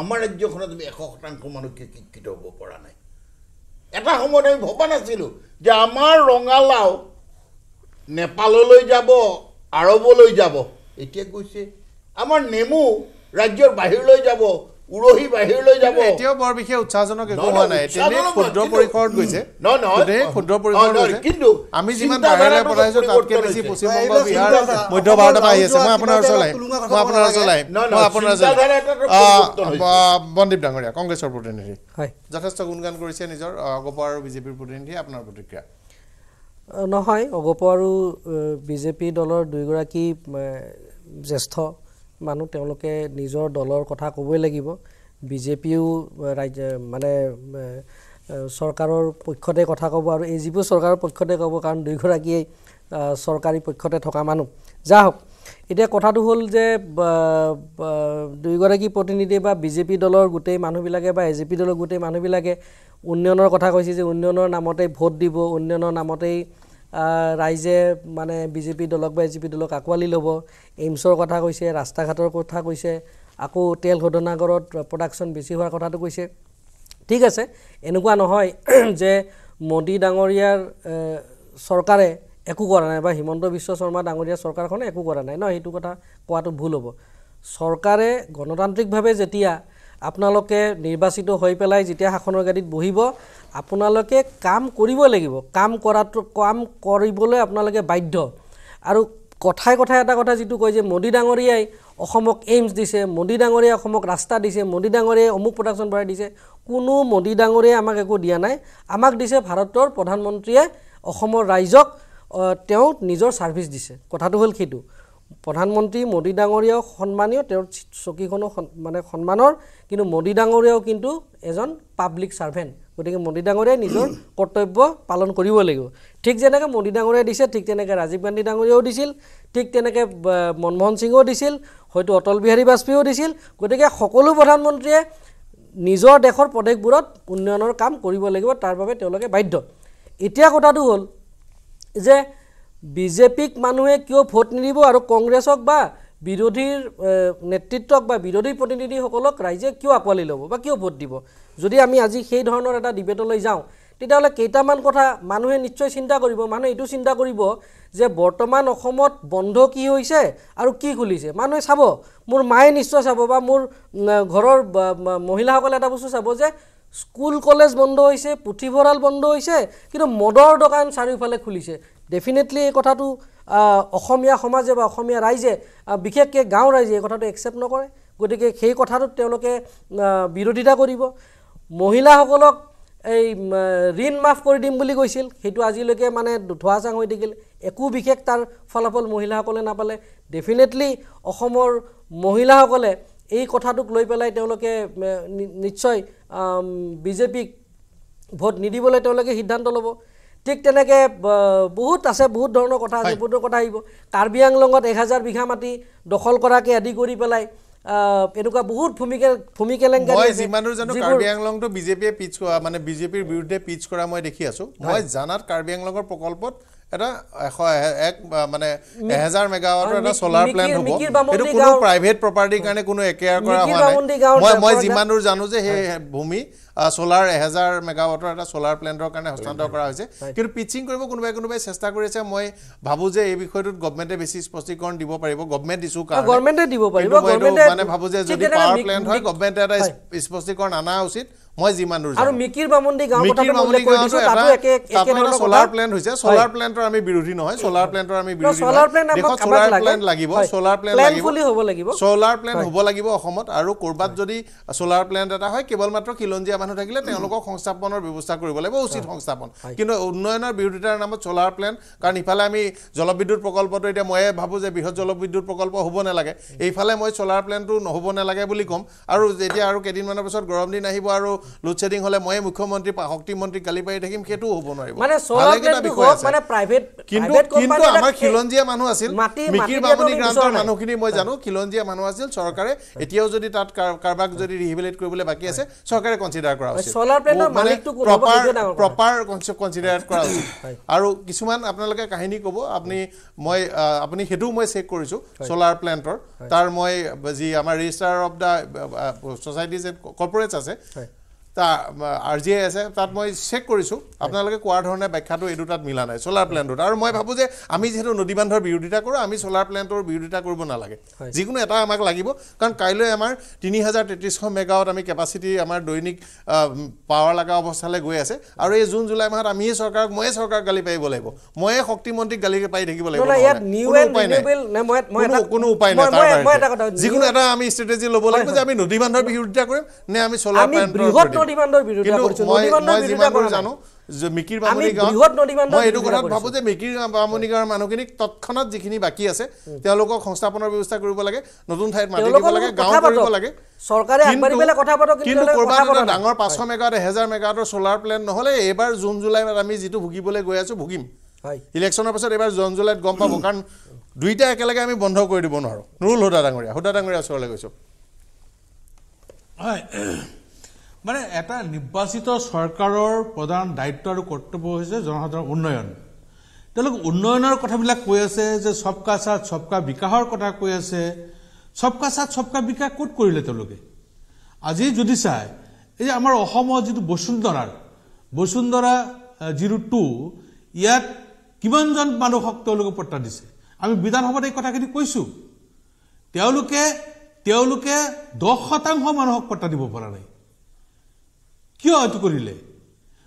আমাৰ ৰাজ্যখনত 100% মানুহ শিক্ষিত হ'ব পৰা নাই এটা সময় আমি ভবা নাছিলো যে আমাৰ ৰঙালাও নেপাললৈ যাব আৰৱলৈ যাব এতিয়া কৈছে আমাৰ নেমু ৰাজ্যৰ বাহিৰলৈ যাব উৰহি বাহিৰলৈ যাব এতিয়াও বৰ বিশেষ উৎসাহজনক একো হোৱা নাই তেনে ক্ষুদ্ৰ পৰিকৰণ গৈছে নহয় ক্ষুদ্ৰ পৰিকৰণ কিন্তু আমি যিমান বাহিৰলৈ পঢ়াইছো তাতকে বেছি পশ্চিমবংগ বিহাৰ মধ্য ভাৰতত আহি আছে মই আপোনাৰ চলাই বন্দীপ ডাঙৰীয়া কংগ্ৰেছৰ প্ৰতিনিধি হয় যথেষ্ট গুণগান কৰিছে নিজৰ অগপ আৰু বিজেপিৰ প্ৰতিনিধি আপোনাৰ প্ৰতিক্ৰিয়া নহয় অগপ আৰু বিজেপি দলৰ দুইগৰাকী জ্যেষ্ঠ মানুহ তেওঁলোকে নিজৰ দলৰ কথা কবই লাগিব বিজেপিও মানে সৰকাৰৰ পক্ষতে কথা কব আৰু এজিপি সৰকাৰৰ পক্ষতে কব কাৰণ দুইগৰাকী সৰকাৰী পক্ষতে থকা মানুহ যাওক এতিয়া কথাটো হল যে দুইগৰাকী প্ৰতিনিধি বা বিজেপি দলৰ গুটেই মানুহবিলাকে বা এজিপি দলৰ গুটেই মানুহবিলাকে উন্নয়নৰ কথা কৈছে যে উন্নয়নৰ নামতে ভোট দিব উন্নয়নৰ নামতেই ৰাইজে মানে বিজেপি দলক বা এজিপি দলক আকোৱালি ল'ব এইমছৰ কথা কৈছে ৰাস্তা ঘাটৰ কথা কৈছে আকৌ তেল শোধনাগাৰত প্ৰডাকশন বেছি হোৱাৰ কথাটো কৈছে ঠিক আছে এনেকুৱা নহয় যে মোদী ডাঙৰীয়াৰ সৰকাৰে একো কৰা নাই বা হিমন্ত বিশ্ব শৰ্মা ডাঙৰীয়া সৰকাৰখনে একো কৰা নাই ন এইটো কথা কোৱাটো ভুল হ'ব সৰকাৰে গণতান্ত্ৰিকভাৱে যেতিয়া আপোনালোকে নিৰ্বাচিত হৈ পেলাই যেতিয়া শাসনৰ গাদীত বহিব আপোনালোকে কাম কৰিব লাগিব কাম কৰিবলৈ আপোনালোকে বাধ্য আৰু কথাই কথাই এটা কথা যেটো কয় যে মোদী ডাঙৰীয়াই অসমক এইমছ দিছে মোদী ডাঙৰীয়াই অসমক ৰাস্তা দিছে মোদী ডাঙৰীয়াই অমুক প্ৰডাকশন বঢ়াই দিছে কোনো মোদী ডাঙৰীয়াই আমাক একো দিয়া নাই আমাক দিছে ভাৰতৰ প্ৰধানমন্ত্ৰীয়ে অসমৰ ৰাইজক তেওঁ নিজৰ সাৰ্ভিস দিছে কথাটো হ'ল কিটো প্ৰধানমন্ত্ৰী মোদী ডাঙৰীয়াও সন্মানীয় তেওঁৰ চকীখনো মানে সন্মানৰ কিন্তু মোদী ডাঙৰীয়াও কিন্তু এজন পাব্লিক সাৰ্ভেন্ট গতিকে মোদী ডাঙৰীয়াই নিজৰ কৰ্তব্য পালন কৰিব লাগিব ঠিক যেনেকৈ মোদী ডাঙৰীয়াই দিছে ঠিক তেনেকৈ ৰাজীৱ গান্ধী ডাঙৰীয়াও দিছিল ঠিক তেনেকৈ মনমোহন সিংও দিছিল হয়তো অটল বিহাৰী বাজপেয়ীও দিছিল গতিকে সকলো প্ৰধানমন্ত্ৰীয়ে নিজৰ দেশৰ পদকবোৰত উন্নয়নৰ কাম কৰিব লাগিব তাৰ বাবে তেওঁলোকে বাধ্য Itia kota dulu, je BJP manusia kyo vote ni ribu aru Kongres ok ba, birodhi netitto ok ba, birodhi protinidhi hokolok raije kyo akwali lobo, ba kyo vote dibo. Jodi ami aji hei dhoroner eta debate loi jao, tetiahole keitaman kotha manuhe nichchoi chinta koribo, manuhe itu chinta koribo, je bortoman Asomot bondo ki hoise aru ki khulise, manuhe sabo, mur maye nichchoi sabo ba mur ghoror mohila hokole eta bostu sabo je school college বন্ধ হইছে পুথিভরাল বন্ধ হইছে কিন্তু মদৰ দোকান চাৰিওফালে খুলিছে ডেফিনেটলি এই কথাটো অসমীয়া সমাজে বা অসমীয়া ৰাইজে বিশেষকৈ গাঁও ৰাইজে এই কথাটো একসেপ্ট নকৰে গতিকে সেই কথাটো তেওঁলোকে বিৰোধিতা কৰিব মহিলাসকলক এই ঋণ মাফ কৰি দিম বুলি কৈছিল সেইটো আজিলৈকে মানে ধোৱা চাং হৈ থাকিল একো বিশেষ তাৰ ফলাফল মহিলাসকলে নাপালে ডেফিনেটলি অসমৰ মহিলাসকলে এই কথাটোক লৈ পেলাই তেওঁলোকে নিশ্চয় বিজেপি ভোট নিদিবলৈ তেওঁলোকে সিদ্ধান্ত লব ঠিক তেনেকে বহুত আছে বহুত ধৰণৰ কথা আছে বহুত কথা আহিব কাৰ্বি আংলঙত 1000 বিঘা মাটি দখল কৰাকে আদি কৰি পেলাই এনেকুৱা বহুত ভূমি কেলেংকাৰী মই জিমানৰ জানো কাৰ্বি আংলঙটো বিজেপিয়ে পিচ কৰা মানে বিজেপিৰ বিৰুদ্ধে পিচ কৰা মই দেখি আছো মই জানাত কাৰ্বি আংলঙৰ প্ৰকল্পত এটা 101 মানে 1000 মেগাৱাটৰ এটা সোলাৰ প্ল্যান্ট হ'ব এটো কোনো প্ৰাইভেট প্ৰপাৰ্টি কাৰণে কোনো একেয়াৰ কৰা হোৱা নাই মই জিমানৰ জানো যে হে ভূমি সোলাৰ 1000 মেগাৱাটৰ এটা সোলাৰ প্ল্যান্টৰ কাৰণে হস্তান্তৰ কৰা হৈছে কিন্তু পিচিং কৰিব কোনোবাই চেষ্টা কৰিছে মই ভাবো যে এই বিষয়টোত গৱৰ্ণমেণ্টে বেছি স্পষ্টীকৰণ দিব পাৰিব গৱৰ্ণমেণ্ট ইছ্যু কাৰণ গৱৰ্ণমেণ্টে দিব পাৰিব গৱৰ্ণমেণ্টে মানে ভাবো যে যদি পাৱাৰ প্ল্যান্ট হয় গৱৰ্ণমেণ্টে এটা স্পষ্টীকৰণ আনা উচিত মই জিমানৰ জানো আৰু মিকিৰ বামুন্দি গাঁও কথাটো উল্লেখ কৰি দিছো তাতো একে ধৰণৰ সোলাৰ প্ল্যান্ট হৈছে সোলাৰ প্ল্যান্টৰ আমি বিৰোধী নহয় সোলাৰ প্ল্যান্টৰ আমি বিৰোধী সোলাৰ প্ল্যান্ট আমাক লাগিব সোলাৰ প্ল্যান্ট লাগিব ফুলি হ'ব লাগিব সোলাৰ প্ল্যান্ট হ'ব লাগিব অসমত আৰু কৰবাত যদি সোলাৰ প্ল্যান্ট এটা হয় কেৱল মাত্ৰ কিলঞ্জিয়া মানুহ থাকিলে তেওঁলোকক সংস্থাপনৰ ব্যৱস্থা কৰিব লাগিব উচিত সংস্থাপন কিন্তু উন্নয়নৰ বিৰোধিতাৰ নামত সোলাৰ প্ল্যান্ট কাৰণ ইফালে আমি জলবিদ্যুৎ প্ৰকল্পটো এটা মই ভাবো যে বৃহৎ জলবিদ্যুৎ প্ৰকল্প হ'ব নালাগে এইফালে মই সোলাৰ প্ল্যান্টটো নহ'ব নালাগে বুলি কম আৰু যেতিয়া আৰু কেইদিনমানৰ পিছত গৰম দিন আহিব আৰু লোডশেডিং হলে মই মুখ্যমন্ত্ৰী শক্তি মন্ত্ৰী কালিপাই থাকিম কেটো হ'ব নোৱাৰিব মানে সোলাৰ প্ল্যান্টটো হোক মানে প্ৰাইভেট কিন্তু আমাৰ খিলঞ্জিয়া মানুহ আছিল মিকিৰ বামুনি গ্ৰামৰ মানুহখিনি মই জানো খিলঞ্জিয়া মানুহ আছিল চৰকাৰে এতিয়াও যদি তাত কাৰবাক যদি ৰিহেবিলিট কৰিবলৈ বাকি আছে চৰকাৰে কনসিডাৰ কৰা উচিত সোলাৰ প্ল্যান্টৰ মালিকটো কোন প্ৰপাৰ কনসেপ্ট কনসিডাৰ কৰা উচিত আৰু কিছুমান আপোনালোকে কাহিনী ক'ব আপুনি হেতু মই চেক কৰিছো সোলাৰ প্ল্যান্টৰ তাৰ মই যি আমাৰ registrar of the societies and corporates আছে তা আৰজিআই আছে তাত মই চেক কৰিছো আপোনালোকে কোৱাৰ ধৰণে ব্যাখ্যাটো এই দুটাত মিলা নাই সোলাৰ প্ল্যান্টত আৰু মই ভাবো যে আমি যেহেতু নদী বান্ধৰ বিৰোধিতা কৰো আমি সোলাৰ প্ল্যান্টৰ বিৰোধিতা কৰিব নালাগে যিকোনো এটা আমাক লাগিব কাৰণ কাইলৈ আমাৰ 3330 মেগাৱাট আমি কেপাসিটি আমাৰ দৈনিক পাৱাৰ লাগা অৱস্থালে গৈ আছে আৰু এই জুন জুলাই মাহত আমি চৰকাৰক ময়ে চৰকাৰক গালি পাৰিব লাগিব ময়ে শক্তি মন্ত্ৰীক গালি পাই থাকিব লাগিব কোনো উপায় নাই যিকোনো এটা আমি ষ্ট্ৰেটেজি ল'ব লাগিব যে আমি নদী বান্ধৰ বিৰোধিতা কৰিম নে আমি সোলাৰ প্ল্যান্টৰ নদীবান্ধৰ বিৰোধিতা কৰিছে নদীবান্ধৰ বিৰোধিতা কৰা জানো যে মিকিৰ বামুনি গাঁও বৃহৎ নদীবান্ধৰ মই এইটো কথা ভাবো যে মিকিৰ বামুনি গাঁৱৰ মানুহখিনি তৎক্ষণাত যিখিনি বাকি আছে তেওঁলোকক সংস্থাপনৰ ব্যৱস্থা কৰিব লাগে নতুন ঠাইত মাটি দিব লাগে গাঁও কৰিব লাগে চৰকাৰে আগবাঢ়িবলৈ কথা পাতক কিন্তু কৰবাত ডাঙৰ 500 মেগাৱাট 1000 মেগাৱাটৰ সোলাৰ প্ল্যান্ট নহলে এবাৰ জুন জুলাই আমি যেটো ভুগিবলৈ গৈ আছো ভুগিম হয় ইলেকচনৰ পাছত এবাৰ জুন জুলাইত গম পাব কাৰণ দুইটা একেলগে আমি বন্ধ কৰি দিব নোৱাৰো নুৰুল হোদা ডাঙৰীয়া চৰলৈ গৈছো হয় মানে এটা নিৰ্বাচিত সৰকাৰৰ প্ৰধান দায়িত্ব আৰু কৰ্তব্য হৈছে জনসাধাৰণৰ উন্নয়ন তেলক উন্নয়নৰ কথাবিলাক কৈ আছে যে সবকা সাথ সবকা বিকাশৰ কথা কৈ আছে সবকা সাথ সবকা বিকাশ কোট কৰিলে তেলকে আজি যদি চাই এই যে আমাৰ অসমৰ যেটো বসুন্ধৰা 02 ইয়াত কিমানজন মানুহক তেলকে পত্তা দিছে আমি বিধানসভাত এই কথাখিনি কৈছো তেওঁলোকে 10% মানুহক পত্তা দিব পৰা নাই কিয় এটো কৰিলে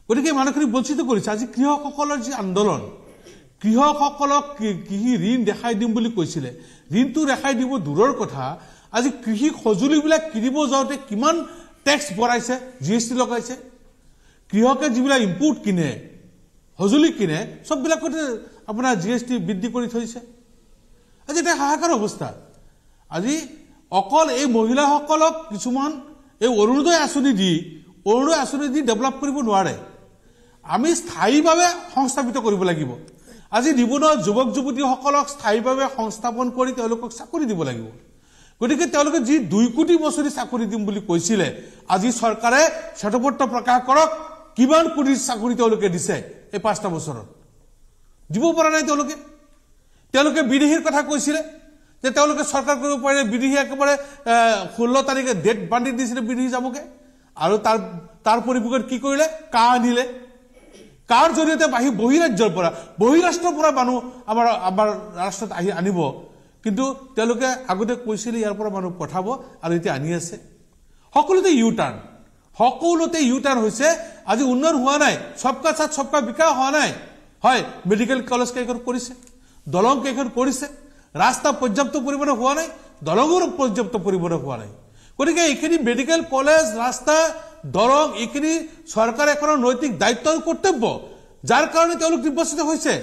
গতিকে মানুহখিনি বঞ্চিত কৰিছে আজি কৃষকসকলৰ যি আন্দোলন কৃষকসকলক কিহি ঋণ দেখাই দিম বুলি কৈছিলে ঋণটো দেখাই দিব দূৰৰ কথা আজি কৃষি সজুলিবিলাক কিনিব যাওঁতে কিমান ট্যাক্স বঢ়াইছে জিএসটি লগাইছে কৃষকে যিবিলাক ইনপুট কিনে সজুলি কিনে সববিলাকতে আপোনাৰ জিএসটি বৃদ্ধি কৰি থৈছে আজি এটা হাহাকাৰ অৱস্থা আজি অকল এই মহিলাসকলক কিছুমান এই অৰুণোদয় আঁচনি দি অৰুণোদয় আঁচনি দি ডেভেলপ কৰিব নোৱাৰে আমি স্থায়ীভাৱে সংস্থাপিত কৰিব লাগিব আজি নিবনুৱা যুৱক যুৱতীসকলক স্থায়ীভাৱে সংস্থাপন কৰি তেওঁলোকক চাকৰি দিব লাগিব গতিকে তেওঁলোকে যি 2 কোটি বছৰি চাকৰি দিম বুলি কৈছিলে আজি চৰকাৰে শতপত্ৰ প্ৰকাশ কৰক কিমান কোটি চাকৰি তেওঁলোকে দিছে এই 5টা বছৰত দিব পৰা নাই তেওঁলোকে তেওঁলোকে বিদেহীৰ কথা কৈছিল যে তেওঁলোকে সৰকাৰ কৰিব পাৰে বিদেহী একেবাৰে 16 তাৰিখে ডেট বান্ধি দিছিল বিদেহী যাবকে আৰু তাৰ পৰিপূৰক কি কৰিলে কা আনিলে কাৰ জৰিয়তে বহিৰাজ্যৰ পৰা বহিৰাষ্ট্ৰৰ পৰা মানুহ আমাৰ ৰাষ্ট্ৰত আহি আনিব কিন্তু তেওঁলোকে আগতে কৈছিল ইয়াৰ পৰা মানুহ পঠাব আৰু এতিয়া আনি আছে সকলোতে ইউটাৰ্ন সকলোতে ইউটাৰ্ন হৈছে আজি উন্নয়ন হোৱা নাই সবকা সাথ সবকা বিকাশ হোৱা নাই হয় মেডিকেল কলেজ কেইখন কৰিছে দলং কেইখন কৰিছে ৰাস্তা পৰ্যাপ্ত পৰিমাণে হোৱা নাই দলঙৰ পৰ্যাপ্ত পৰিমাণে হোৱা নাই গতিকে এইখিনি মেডিকেল কলেজ ৰাস্তা দলং এইখিনি চৰকাৰে এখন নৈতিক দায়িত্ব কৰ্তব্য যাৰ কাৰণে তেওঁলোক নিৰ্বাচিত হৈছে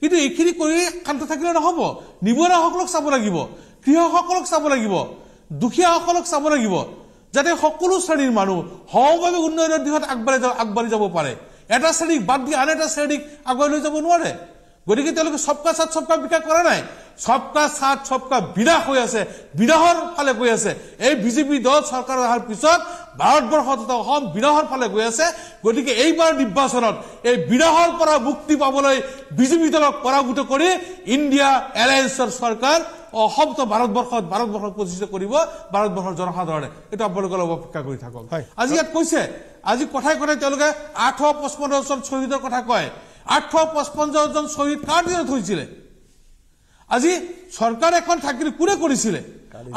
কিন্তু এইখিনি কৰি কান্ত থাকিলে নহব নিবনুৱাসকলক চাব লাগিব কৃষকসকলক চাব লাগিব দুখীয়াসকলক চাব লাগিব যাতে সকলো শ্ৰেণীৰ মানুহ সহভাৱে উন্নয়নৰ দিশত আগবাঢ়ি যাব পাৰে এটা শ্ৰেণীক বাদ দি আন এটা শ্ৰেণীক আগুৱাই লৈ যাব নোৱাৰে গতিকে তেওঁলোকে সবকা সাথ সবকা বিকাশ কৰা নাই সবকা সাথ সবকা বিনাশ হৈ আছে বিনাশৰ ফালে গৈ আছে এই বিজেপি দল সৰকাৰ অহাৰ পিছত ভাৰতবৰ্ষত অসম বিনাশৰ ফালে গৈ আছে গতিকে এইবাৰ নিৰ্বাচনত এই বিনাশৰ পৰা মুক্তি পাবলৈ বিজেপি দলক পৰাভূত কৰি ইন্ডিয়া এলায়েন্সৰ সৰকাৰ অসম তো ভাৰতবৰ্ষত ভাৰতবৰ্ষক প্ৰতিষ্ঠিত কৰিব ভাৰতবৰ্ষৰ জনসাধাৰণে এটা আপোনালোকৰ অপেক্ষা কৰি থাকক আজি ইয়াত কৈছে আজি কথাই কথাই তেওঁলোকে 855 জন শহীদৰ কথা কয় 855 জন শহীদ কাৰ দিনত হৈছিল আজি সৰকাৰ এখন থাকিলে কোনে কৰিছিল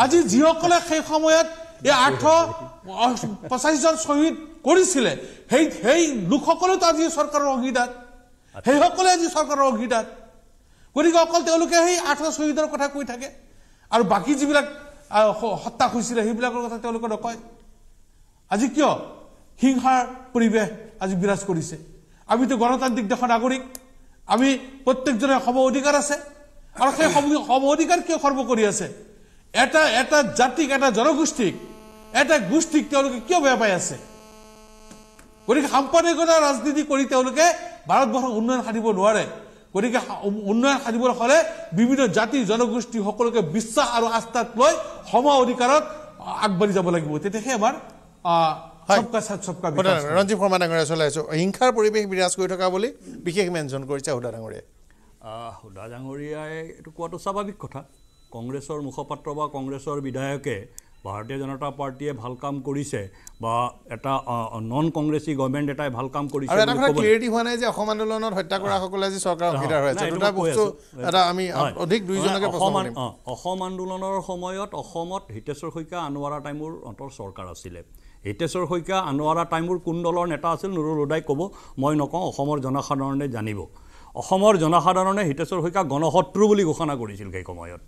আজি যিসকলে সেই সময়ত এই 885 জন শহীদ কৰিছিল সেই লোকসকলে তো আজি সৰকাৰৰ অংশীদাৰ সেইসকলে আজি সৰকাৰৰ অংশীদাৰ গতিকে অকল তেওঁলোকে সেই 800 শহীদৰ কথা কৈ থাকে আৰু বাকি যিবিলাক হত্যা হৈছিল সেইবিলাকৰ কথা তেওঁলোকে নকয় আজি কিয় হিংসাৰ পৰিৱেশ আজি বিৰাজ কৰিছে আমি তো গণতান্ত্রিক দেশের নাগরিক আমি প্রত্যেকজনের সম অধিকার আছে আর সেই সম অধিকার কিয় খর্ব করে আছে এটা এটা জাতিক এটা জনগোষ্ঠীক এটা গোষ্ঠীক কিয় বেয়া পাই আছে গতিকে সাম্প্রদায়িকতা রাজনীতি করে ভারতবর্ষের উন্নয়ন সাধিব নোৱাৰে গতিকে উন্নয়ন সাধিব হলে বিভিন্ন জাতি জনগোষ্ঠী সকলকে বিশ্বাস আৰ আস্থাক লৈ সম অধিকাৰত আগবাড়ি যাব লাগিব তেতিয়াহে আমাৰ সবকা সাথ সবকা বিকাশ ৰঞ্জিব কুমাৰ ডাঙৰীয়া চলে আছে হিংসাৰ পৰিৱেশ বিৰাজ কৰি থকা বুলি বিশেষ মেনশন কৰিছে হুদা ডাঙৰীয়াই এটো কোৱাটো স্বাভাৱিক কথা কংগ্ৰেছৰ মুখপাত্ৰ বা কংগ্ৰেছৰ বিধায়কে ভাৰতীয় জনতা পাৰ্টিয়ে ভাল কাম কৰিছে বা এটা নন কংগ্ৰেছী গভৰ্ণমেণ্ট এটাই ভাল কাম কৰিছে আৰু এটা ক্লিয়াৰিটি হোৱা নাই যে অসম আন্দোলনৰ হত্যা কৰা সকলে যে চৰকাৰ অংশীদাৰ হৈ আছে দুটা বস্তু এটা আমি অধিক দুইজনকে প্ৰশ্ন কৰিম অসম আন্দোলনৰ সময়ত অসমত হিতেশ্বৰ শইকীয়া আনোৱাৰা টাইমৰ অন্তৰ চৰকাৰ আছিল হিতেশ্বৰ শইকীয়া আনোৱাৰা টাইমৰ কোন দলৰ নেতা আছিল নুৰুল হুদাই ক'ব মই নকওঁ অসমৰ জনসাধাৰণে জানিব অসমৰ জনসাধাৰণে হিতেশ্বৰ শইকীয়া গণশত্ৰু বুলি ঘোষণা কৰিছিল সেই সময়ত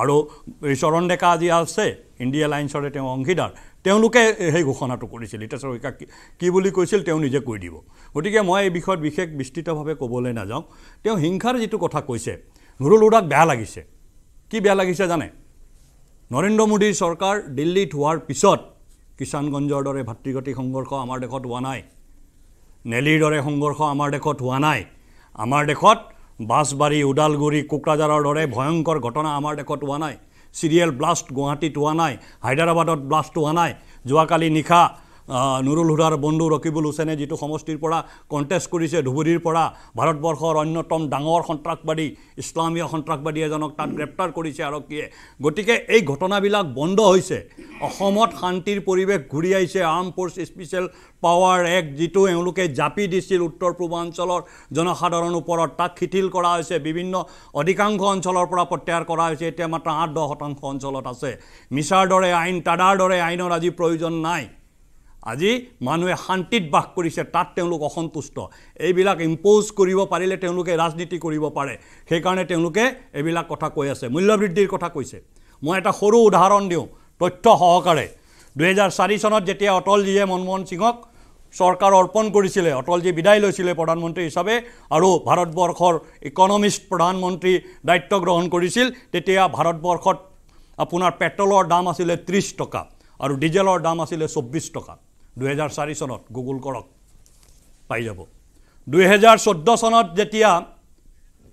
আৰু চৰণ ডেকা আজি আছে ইণ্ডিয়া এলায়েন্সৰে তেওঁ অংশীদাৰ তেওঁলোকে সেই ঘোষণাটো কৰিছিল হিতেশ্বৰ শইকীয়া কি বুলি কৈছিল তেওঁ নিজে কৈ দিব গতিকে মই এই বিষয়ত বিশেষ বিস্তৃতভাৱে ক'বলৈ নাযাওঁ তেওঁ হিংসাৰ যিটো কথা কৈছে নুৰুল হুদাক বেয়া লাগিছে কি বেয়া লাগিছে জানে নৰেন্দ্ৰ মোদীৰ চৰকাৰ দিল্লীত হোৱাৰ পিছত কিষাণগঞ্জৰ দৰে ভাতৃগতিক সংঘৰ্ষ আমাৰ দেশত হোৱা নাই নেলিৰ দৰে সংঘৰ্ষ আমাৰ দেশত হোৱা নাই আমাৰ দেশত বাছবাৰী ওদালগুৰি কোকৰাঝাৰৰ দৰে ভয়ংকৰ ঘটনা আমাৰ দেশত হোৱা নাই চিৰিয়েল ব্লাষ্ট গুৱাহাটীত হোৱা নাই হায়দৰাবাদত ব্লাষ্ট হোৱা নাই যোৱাকালি নিশা নুৰুল হুদাৰ বন্ধু ৰকিবুল হুছেইনে যিটো সমষ্টিৰ পৰা কণ্টেষ্ট কৰিছে ধুবুৰীৰ পৰা ভাৰতবৰ্ষৰ অন্যতম ডাঙৰ সন্ত্ৰাসবাদী ইছলামীয় সন্ত্ৰাসবাদী এজনক তাত গ্ৰেপ্তাৰ কৰিছে আৰক্ষীয়ে গতিকে এই ঘটনাবিলাক বন্ধ হৈছে অসমত শান্তিৰ পৰিৱেশ ঘূৰি আহিছে arm force special power act যিটো এওঁলোকে জাপি দিছিল উত্তৰ পূৰ্বাঞ্চলৰ জনসাধাৰণৰ ওপৰত তাক শিথিল কৰা হৈছে বিভিন্ন অধিকাংশ অঞ্চলৰ পৰা প্ৰত্যাহাৰ কৰা হৈছে এতিয়া মাত্ৰ 8-10% অঞ্চলত আছে মিছাৰ দৰে আইন টাডাৰ দৰে আইনৰ আজি প্ৰয়োজন নাই আজি মানুহে শান্তিত বাস কৰিছে তাত তেওঁলোক অসন্তুষ্ট এইবিলাক ইম্প'জ কৰিব পাৰিলে তেওঁলোকে ৰাজনীতি কৰিব পাৰে সেইকাৰণে তেওঁলোকে এইবিলাক কথা কৈ আছে মূল্যবৃদ্ধিৰ কথা কৈছে মই এটা সৰু উদাহৰণ দিওঁ তথ্য সহকাৰে 2004 চনত যেতিয়া অটলজীয়ে মনমোহন সিঙক চৰকাৰ অৰ্পণ কৰিছিলে অটলজী বিদায় লৈছিলে প্ৰধানমন্ত্ৰী হিচাপে আৰু ভাৰতবৰ্ষৰ ইকনমিষ্ট প্ৰধানমন্ত্ৰী দায়িত্ব গ্ৰহণ কৰিছিল তেতিয়া ভাৰতবৰ্ষত আপোনাৰ পেট্ৰলৰ দাম আছিলে 30 টকা আৰু ডিজেলৰ দাম আছিলে 24 টকা 2004 চনত গুগল কৰক পাই যাব 2014 চনত যেতিয়া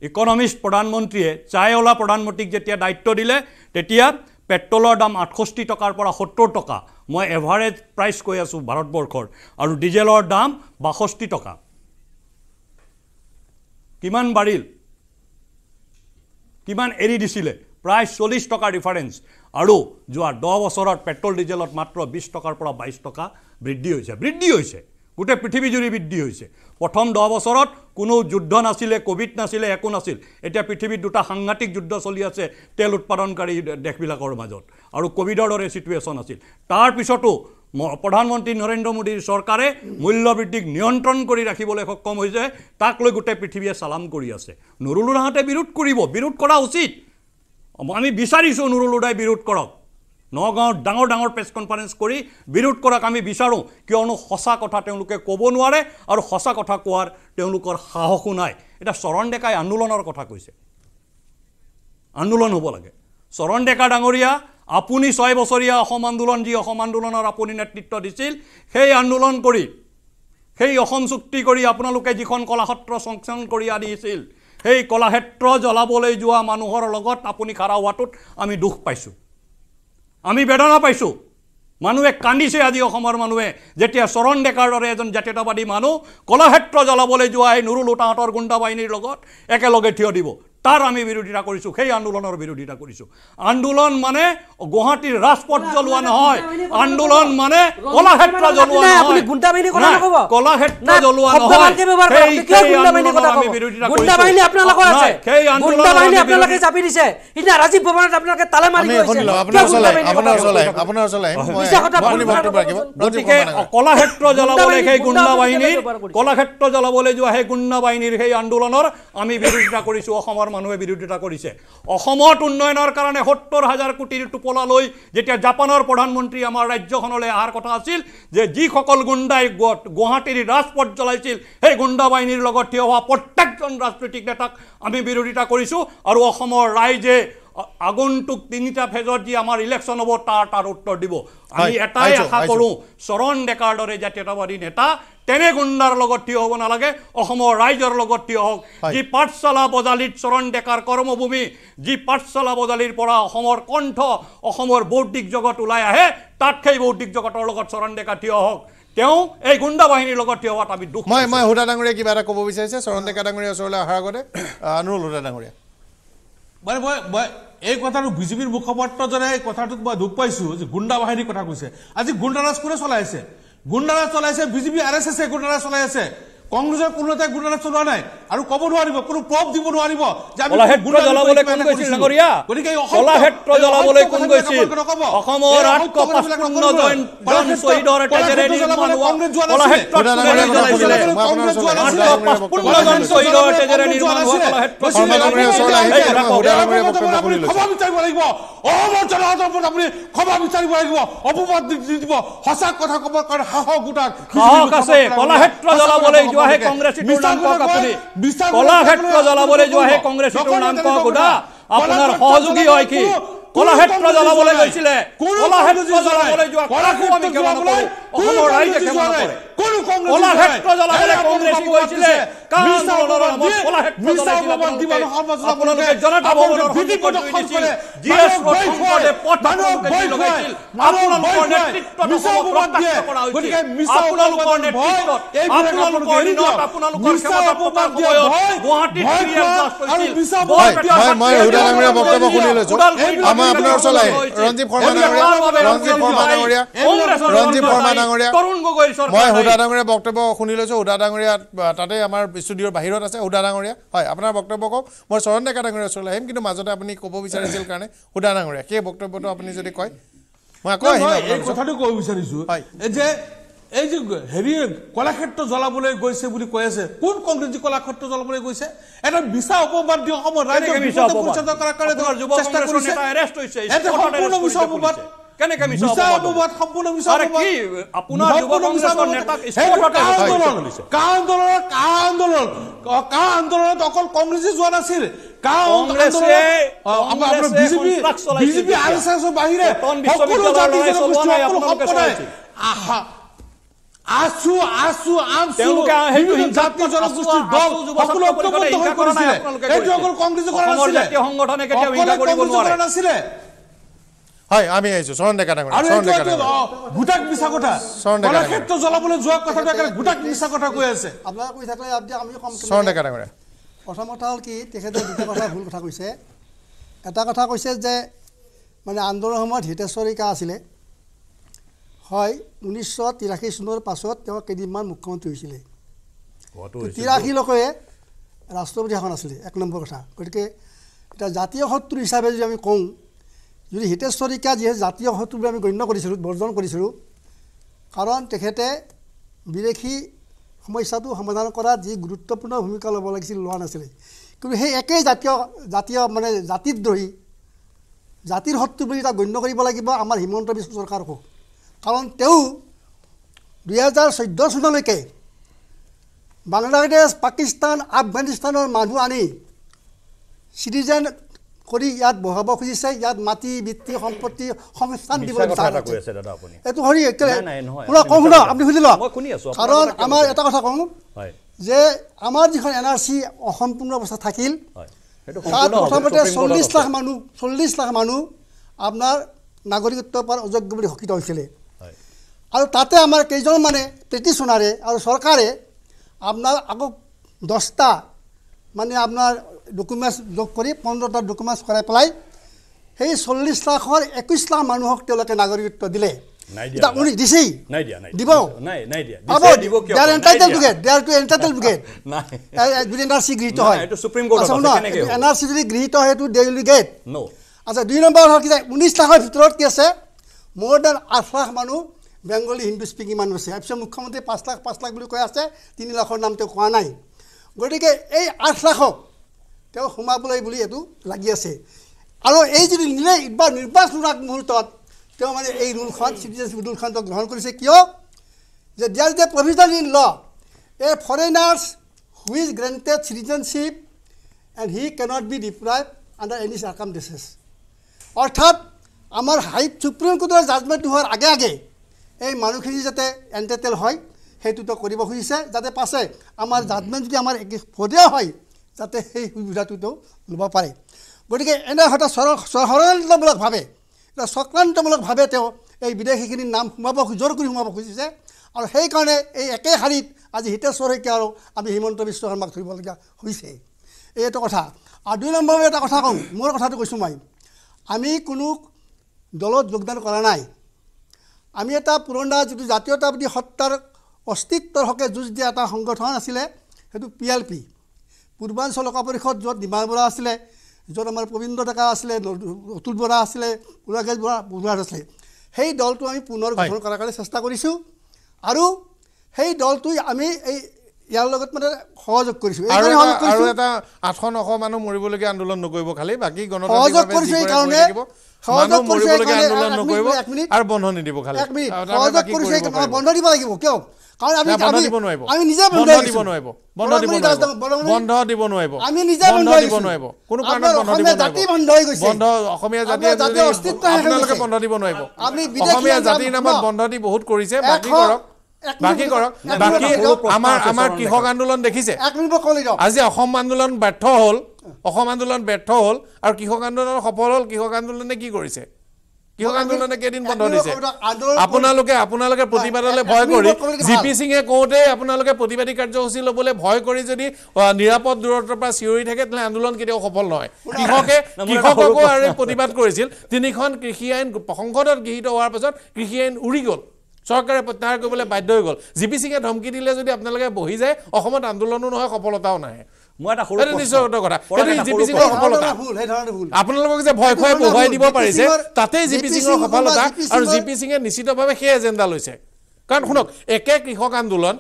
ইকনমিষ্ট প্ৰধানমন্ত্ৰীয়ে চায়লা প্ৰধানমন্ত্ৰীক যেতিয়া দায়িত্ব দিলে তেতিয়া পেট্ৰলৰ দাম 68 টকাৰ পৰা 70 টকা মই এভাৰেজ প্ৰাইচ কৈ আছোঁ ভাৰতবৰ্ষৰ আৰু ডিজেলৰ দাম 62 টকা কিমান বাড়িল কিমান এৰি দিছিলে প্ৰায় 40 টকা ডিফাৰেন্স আৰু যোৱা 10 বছৰত পেট্ৰোল ডিজেলত মাত্ৰ 20 টকাৰ পৰা 22 টকা বৃদ্ধি হৈছে গোটে পৃথিৱী জুৰি বৃদ্ধি হৈছে প্ৰথম 10 বছৰত কোনো যুদ্ধ নাছিলে কোভিড নাছিলে একো নাছিল এতিয়া পৃথিৱীত দুটা সাংঘাতিক যুদ্ধ চলি আছে তেল উৎপাদনকাৰী দেশবিলাকৰ মাজত আৰু কোভিডৰ দৰে সিচুৱেচন আছিল তাৰ পিছতো প্রধানমন্ত্রী নরেন্দ্র মোদীর সরকারে মূল্যবৃদ্ধিক নিয়ন্ত্রণ করে রাখবলে সক্ষম হয়েছে তাক লৈ গোটে পৃথিবীয়ে সালাম করে আছে নুরুল হুদাহঁতে বিরোধ করা উচিত আমি বিচাৰিছো নুৰুল হুদাই বিৰোধ কৰক নগাঁৱত ডাঙৰ ডাঙৰ প্ৰেস কনফাৰেন্স কৰে বিৰোধ কৰক আমি বিচাৰো কিয়নো সঁচা কথা তেওঁলোকে কব নোৱাৰে আৰু সঁচা কথা কোৱাৰ তেওঁলোকৰ সাহসো নাই এটা শৰণ ডেকাই আন্দোলনৰ কথা কৈছে আন্দোলন হ'ব লাগে শৰণ ডেকা ডাঙৰীয়া আপুনি 6 বছৰীয়া অসম আন্দোলন যি অসম আন্দোলনৰ আপুনি নেতৃত্ব দিছিল সেই আন্দোলন কৰি সেই অসম চুক্তি কৰি আপোনালোকে যিখন কলাক্ষেত্ৰ সংস্থান কৰি আনিছিল সেই কলাক্ষেত্ৰ জ্বলাবলৈ যোৱা মানুহৰ লগত আপুনি খাৰা হোৱাটোত আমি দুখ পাইছো আমি বেদনা পাইছো মানুহে কান্দিছে আজি অসমৰ মানুহে যেতিয়া শৰণ ডেকাৰ দৰে এজন জাতীয়তাবাদী মানুহ কলাক্ষেত্ৰ জ্বলাবলৈ যোৱা এই নুৰুল হুদাহঁতৰ গুণ্ডা বাহিনীৰ লগত একেলগে থিয় দিব তাৰ আমি বিৰোধিতা কৰিছো সেই আন্দোলনৰ বিৰোধিতা কৰিছো আন্দোলন মানে গুৱাহাটীৰ ৰাজপথ জ্বলোৱা নহয় আন্দোলন মানে কলাক্ষেত্ৰ জ্বলোৱা নহয় আপুনি গুণ্ডাবাহিনী কথা নকব কলাক্ষেত্ৰ জ্বলোৱা নহয় কি গুণ্ডাবাহিনী কথা আমি বিৰোধিতা কৰিছো গুণ্ডাবাহিনী আপোনালোকৰ আছে সেই আন্দোলন গুণ্ডাবাহিনী আপোনালোকে চাপি দিছে ইনা ৰাজীৱ ভৱনত আপোনালোকে তালে মাৰি গৈছে আপোনাৰ চলাই গতিকে কলাক্ষেত্ৰ জ্বলাবলৈ সেই গুণ্ডাবাহিনী কলাক্ষেত্ৰ জ্বলাবলৈ যোৱা সেই গুণ্ডাবাহিনীৰ সেই আন্দোলনৰ আমি বিৰোধিতা কৰিছো অসমৰ মানুহে বিৰোধিতা কৰিছে অসমত উন্নয়নৰ কাৰণে 70000 কোটি টুপলা লৈ যেতিয়া জাপানৰ প্ৰধানমন্ত্ৰী আমাৰ ৰাজ্যখনলৈ আহাৰ কথা আছিল যে যি সকল গুণ্ডাই গুৱাহাটীৰ ৰাজপথ জ্বলাইছিল সেই গুণ্ডা বাহিনীৰ লগত থিয় হোৱা প্ৰত্যেকজন ৰাজনৈতিক নেতাক আমি বিৰোধিতা কৰিছো আৰু অসমৰ ৰাইজে আগন্তুক তিনিটা ফেজত যি আমাৰ ইলেকশ্যন হ'ব তাৰ উত্তৰ দিব আমি এটাই আশা কৰোঁ শৰণ ডেকাৰ দৰে জাতীয়তাবাদী নেতা তেনে গুণ্ডাৰ লগত থিয় হ'ব নালাগে অসমৰ ৰাইজৰ লগত থিয় হওক যি পাঠশালা বজালিত শৰণ ডেকাৰ কৰ্মভূমি যি পাঠশালা বজালিৰ পৰা অসমৰ কণ্ঠ অসমৰ বৌদ্ধিক জগত ওলাই আহে তাত সেই বৌদ্ধিক জগতৰ লগত শৰণ ডেকা থিয় হওক তেওঁ এই গুণ্ডা বাহিনীৰ লগত থিয় হোৱাত আমি দুখ মই হুদা ডাঙৰীয়া কিবা এটা ক'ব বিচাৰিছে শৰণ ডেকা ডাঙৰীয়া ওচৰলৈ অহাৰ আগতে অনুৰোধ হুদা ডাঙৰীয়া মানে মই এই কথাটো বিজেপিৰ মুখপাত্ৰজনে এই কথাটোত মই দুখ পাইছো যে গুণ্ডা বাহিনীৰ কথা কৈছে আজি গুণ্ডাৰাজ কোনে চলাইছে গুণ্ডাৰাজ চলাইছে বিজেপি আৰএছএছে গুণ্ডাৰাজ চলাইছে কংগ্ৰেছৰ কোনো এটা গুণ্ডাৰাজ চলোৱা নাই আৰু ক'ব নোৱাৰিব কোনো প্ৰব দিব নোৱাৰিব যে আমি গুণ্ডা জ্বলাবলৈ কোন গৈছিল নগৰীয়া গতিকে কলাক্ষেত্ৰ জ্বলাবলৈ কোন গৈছিল অসমৰ আত্মপূৰ্ণ জন শহীদৰ টেকেৰে নিৰ্মাণ হোৱা কলাক্ষেত্ৰ জ্বলাইছিলে কংগ্ৰেছ জ্বলাইছিলে আত্মপূৰ্ণ জন শহীদৰ টেকেৰে নিৰ্মাণ হোৱা কলাক্ষেত্ৰ ক্ষমা বিচাৰিব লাগিব অসমৰ জনসাধাৰণৰ ওপৰত আপুনি ক্ষমা বিচাৰিব লাগিব অপবাদ দিব সঁচা কথা ক'ব কাৰণ সাহস গোটাক আছে কলাক্ষেত্ৰ জ্বলাবলৈ হে কংগ্ৰেছৰ নাম কক আপুনি কলাক্ষেত্ৰ জ্বলাবলৈ যোৱা হে কংগ্ৰেছৰ নাম কক গোটা আপোনাৰ সহযোগী হয় কি কলাক্ষেত্ৰ জ্বলাবলৈ গৈছিলে কলাক্ষেত্ৰ জ্বলাবলৈ যোৱা কৰাকো আমি কেৱল নকৰোঁ অসমৰ ৰাইজে কেৱল নকৰে কোনো কংগ্ৰেছ কলাক্ষেত্ৰ জ্বলাবলৈ কংগ্ৰেছই গৈছিলে কাৰণ আন্দোলনৰ নামত কলাক্ষেত্ৰ জ্বলাবলৈ আপোনালোকে জনতা ভৱনৰ ভিত্তি কৰি দিছিল জিএছ ৰক্ষণে পথমানক লগাইছিল আপোনালোকৰ নেতৃত্ব অসমত ৰক্ষা কৰা হৈছিল গতিকে আপোনালোকৰ নেতৃত্বত আপোনালোকৰ দিনত আপোনালোকৰ ক্ষমতা প্ৰকাশ হয় গুৱাহাটীত ক্ৰিয়াৰ কাজ হৈছিল মই হুদা ডাঙৰীয়া বক্তব্য শুনি লৈছো আপোনাৰ চলাই ৰঞ্জীৱ শৰ্মা ডাঙৰীয়া তৰুণ গগৈ মই হুদা ডাঙৰীয়া বক্তব্য শুনি লৈছো হুদা ডাঙৰীয়া তাতে আমাৰ স্টুডিওৰ বাহিৰত আছে হুদা ডাঙৰীয়া হয় আপোনাৰ বক্তব্য কওক মই শৰণ ডেকা ডাঙৰীয়া চলাই আহিম কিন্তু মাজতে আপুনি ক'ব বিচাৰিছিল কাৰণে হুদা ডাঙৰীয়া সেই বক্তব্যটো আপুনি যদি কয় মই আকৌ এই কথাটো ক'ব বিচাৰিছো যে এই যে হেৰি কলাক্ষেত্ৰ জ্বলাবলৈ গৈছে বুলি কৈ আছে কোন কংগ্ৰেছী কলাক্ষেত্ৰ জ্বলাবলৈ গৈছে এটা মিছা অপবাদ দি অসমৰ ৰাইজৰ বিপদে পৰিচালনা কৰাৰ কাৰণে যুৱ কংগ্ৰেছৰ নেতা এৰেষ্ট হৈছে এটা সম্পূৰ্ণ মিছা অপবাদ কেনেকৈ মিছা অপবাদ সম্পূৰ্ণ মিছা অপবাদ কি আপোনাৰ যুৱ কংগ্ৰেছৰ নেতাক স্পটতে আন্দোলন কৰিছে কা আন্দোলনত অকল কংগ্ৰেছী যোৱা নাছিল বিজেপি আৰএছএছৰ বাহিৰে সকলো জাতি জনগোষ্ঠী আপোনালোকে চলাইছে আহা প্রথম কথা হল কি তেখেতে দুটা কথা ভুল কথা কইছে এটা কথা কইছে যে মানে আন্দোলন সময়ত হিতেশ্বরিকা আছিলে হয় 1983 সনৰ পাছত তেও কেদিমান মুখ্যমন্ত্ৰী হৈছিলে কত হৈছিল 83 লকয়ে ৰাষ্ট্ৰপতি এখন আছিলে এক নম্বৰ কথা গটকে এটা জাতীয় শত্রু হিচাপে যদি আমি কওঁ যদি হিতেশ্বরিকা যে জাতীয় শত্রু আমি গণ্য কৰিছিলো বৰ্জন কৰিছিলো কাৰণ তেখেতে বিৰেখী সমস্যাটো সমাধান কৰা যি গুৰুত্বপূৰ্ণ ভূমিকা ল'ব লাগিছিল লোৱা নাছিল কিন্তু সেই একেই জাতীয় মানে জাতিদ্ৰোহী জাতিৰ শত্ৰু বুলি এটা গণ্য কৰিব লাগিব আমাৰ হিমন্ত বিশ্ব চৰকাৰক কাৰণ তেও 2014 চনলৈকে বাংলাদেশ পাকিস্তান আফগানিস্তানৰ মানুহ আনি সিটিজেন কৰি ইয়াত বহাব খুজিছে ইয়াত মাটি বৃত্তি সম্পত্তি সংস্থান দিব বিচাৰ কৰি আছে দাদা আপুনি এটো হৰি নাই নহয় পুৰা কম না আপুনি বুজি লওক মই কোনি আছো কাৰণ আমাৰ এটা কথা কম হয় যে আমাৰ যিখন এনআৰসি অসম্পূৰ্ণ অৱস্থা থাকিল হয় এটো সম্পূৰ্ণতে 40 লাখ মানুহ আপোনাৰ নাগৰিকত্ব পাৰ অযোগ্য বুলি হকিত হৈছিল হয় আৰু তাতে আমাৰ কেইজন মানে পেটিশনাৰে আৰু চৰকাৰে আপোনাৰ আকৌ 10টা মানে আপোনাৰ ডকুমেন্টস যোগ কৰি 15টা ডকুমেন্টস কৰাই পলাই সেই 40 লাখৰ 21 লাখ মানুহক তেলকে নাগৰিকত্ব দিলে নাই দিয়া আপুনি দিছি নাই দিয়া নাই দিব নাই নাই দিয়া দিব কি they are to entitled to get নাই যদি এনআরসি গৃহীত হয় এটো সুপ্রিম কোর্ট আছে কেনে এনআরসি যদি গৃহীত হয় এটো দেউলি গেট নো আচ্ছা দুই নম্বৰ হ'ল কি 19 লাখৰ ভিতৰত কি আছে মোৰ দৰ 8 লাখ মানুহ বেংগলী হিন্দু স্পিকিং মানুহ আছে আপসে মুখ্যমন্ত্ৰী 5 লাখ বুলি কৈ আছে 3 লাখৰ নাম তে কোৱা নাই গটিকে এই 8 লাখক তেও সোমাবলৈ বুলি এটো লাগি আছে আৰু এই যদি নিৰ্বাচনৰ মুহূৰ্তত তেও মানে এই ৰুলখন সিটিজেনশিপ ৰুলখন গ্ৰহণ কৰিছে কিয় যে দেয়াৰ যে provision in law a foreigners who is granted citizenship and he cannot be deprive under any circumstances অৰ্থাৎ আমাৰ হাই সুপ্ৰিম কোৰ্টৰ জাজমেণ্ট হোৱাৰ আগে আগে এই মানুহখিনি যাতে এণ্টেটেল হয় সেইটোতো কৰিব খুজিছে যাতে পাছে আমাৰ জাজমেণ্ট যদি আমাৰ এক ফদিয়া হয় যাতে সেই সুবিধাটো ল'ব পাৰে গতিকে এনে হঠাৎ ষড়যন্ত্ৰমূলকভাৱে এটা চক্ৰান্তমূলকভাৱে তেওঁ এই বিদেশীখিনিৰ নাম সোমাব জোৰ কৰি সোমাব খুজিছে আৰু সেইকাৰণে এই একে শাৰীত আজি হিতেশ্বৰিকা আৰু আমি হিমন্ত বিশ্ব শৰ্মাক ধৰিবলগীয়া হৈছে এই এটা কথা আৰু দুই নম্বৰৰ এটা কথা কওঁ মোৰ কথাটো কৈছোঁ মই আমি কোনো দলত যোগদান কৰা নাই আমি এটা পুৰণা যিটো জাতীয়তাবাদী সত্তাৰ অস্তিত্বৰ হকে যুঁজ দিয়া এটা সংগঠন আছিলে সেইটো PLP পূৰ্বাঞ্চল লোক পৰিষদ য'ত ডিমা বৰা আছিলে য'ত আমাৰ প্ৰবীন্দ্ৰ ডেকা আছিলে অতুল বৰা আছিলে উৰাগেজ বৰা আছিলে সেই দলটো আমি পুনৰ গঠন কৰাৰ কাৰণে চেষ্টা কৰিছোঁ আৰু সেই দলটো আমি এই ইয়াৰ লগত মানে সহযোগ কৰিছোঁ আৰু এটা 8-9 মানুহ মৰিবলগীয়া আন্দোলন নকৰিব খালি বাকি গণতান্ত্ৰিক মৰিবলগীয়া আন্দোলন নকৰিব আৰু বন্ধনী দিব খালি সহযোগ কৰিছে বন্ধ দিব লাগিব কিয় কাৰণ আমি নিজে বন্ধ দিব নোৱাৰিব আমি নিজে বন্ধ দিব নোৱাৰিব কোনো কাৰণত বন্ধ হৈ গৈছে অসমীয়া জাতি আপোনালোকে বন্ধ দিব নোৱাৰিব আমি অসমীয়া জাতিৰ নামত বন্ধ দি বহুত কৰিছে বাকি কৰক বাকি আমাৰ কৃষক আন্দোলন দেখিছে আজি অসম আন্দোলন ব্যৰ্থ হ'ল আৰু কৃষক আন্দোলন সফল হ'ল কৃষক আন্দোলনে কি কৰিছে কৃষক আন্দোলনে কেদিন বন্ধ দিছে আপোনালোকে প্ৰতিবাদলৈ ভয় কৰি জিপি সিঙে কোতে আপোনালোকে প্ৰতিবাদী কাৰ্যসূচী ল'বলৈ ভয় কৰি যদি নিৰাপদ দূৰত্বৰ পৰা চিঞৰি থাকে তেনে আন্দোলন কেতিয়াও সফল নহয় কৃষককো আৰু প্ৰতিবাদ কৰিছিল তিনিখন কৃষি আইন সংসদত গৃহীত হোৱাৰ পাছত কৃষি আইন উৰি গ'ল চৰকাৰে প্ৰত্যাহাৰ কৰিবলৈ বাধ্য হৈ গ'ল জিপি সিঙে ধমকি দিলে যদি আপোনালোকে বহি যায় অসমত আন্দোলনো নহয় সফলতাও নাহে মই এটা সৰু কথা এই জিপি সিঙৰ সফলতা আপোনালোকক যে ভয় খুৱাই বহুৱাই দিব পাৰিছে তাতেই জিপি সিঙৰ সফলতা আৰু জিপি সিঙে নিশ্চিতভাৱে সেই এজেণ্ডা লৈছে কাৰণ শুনক একে কৃষক আন্দোলন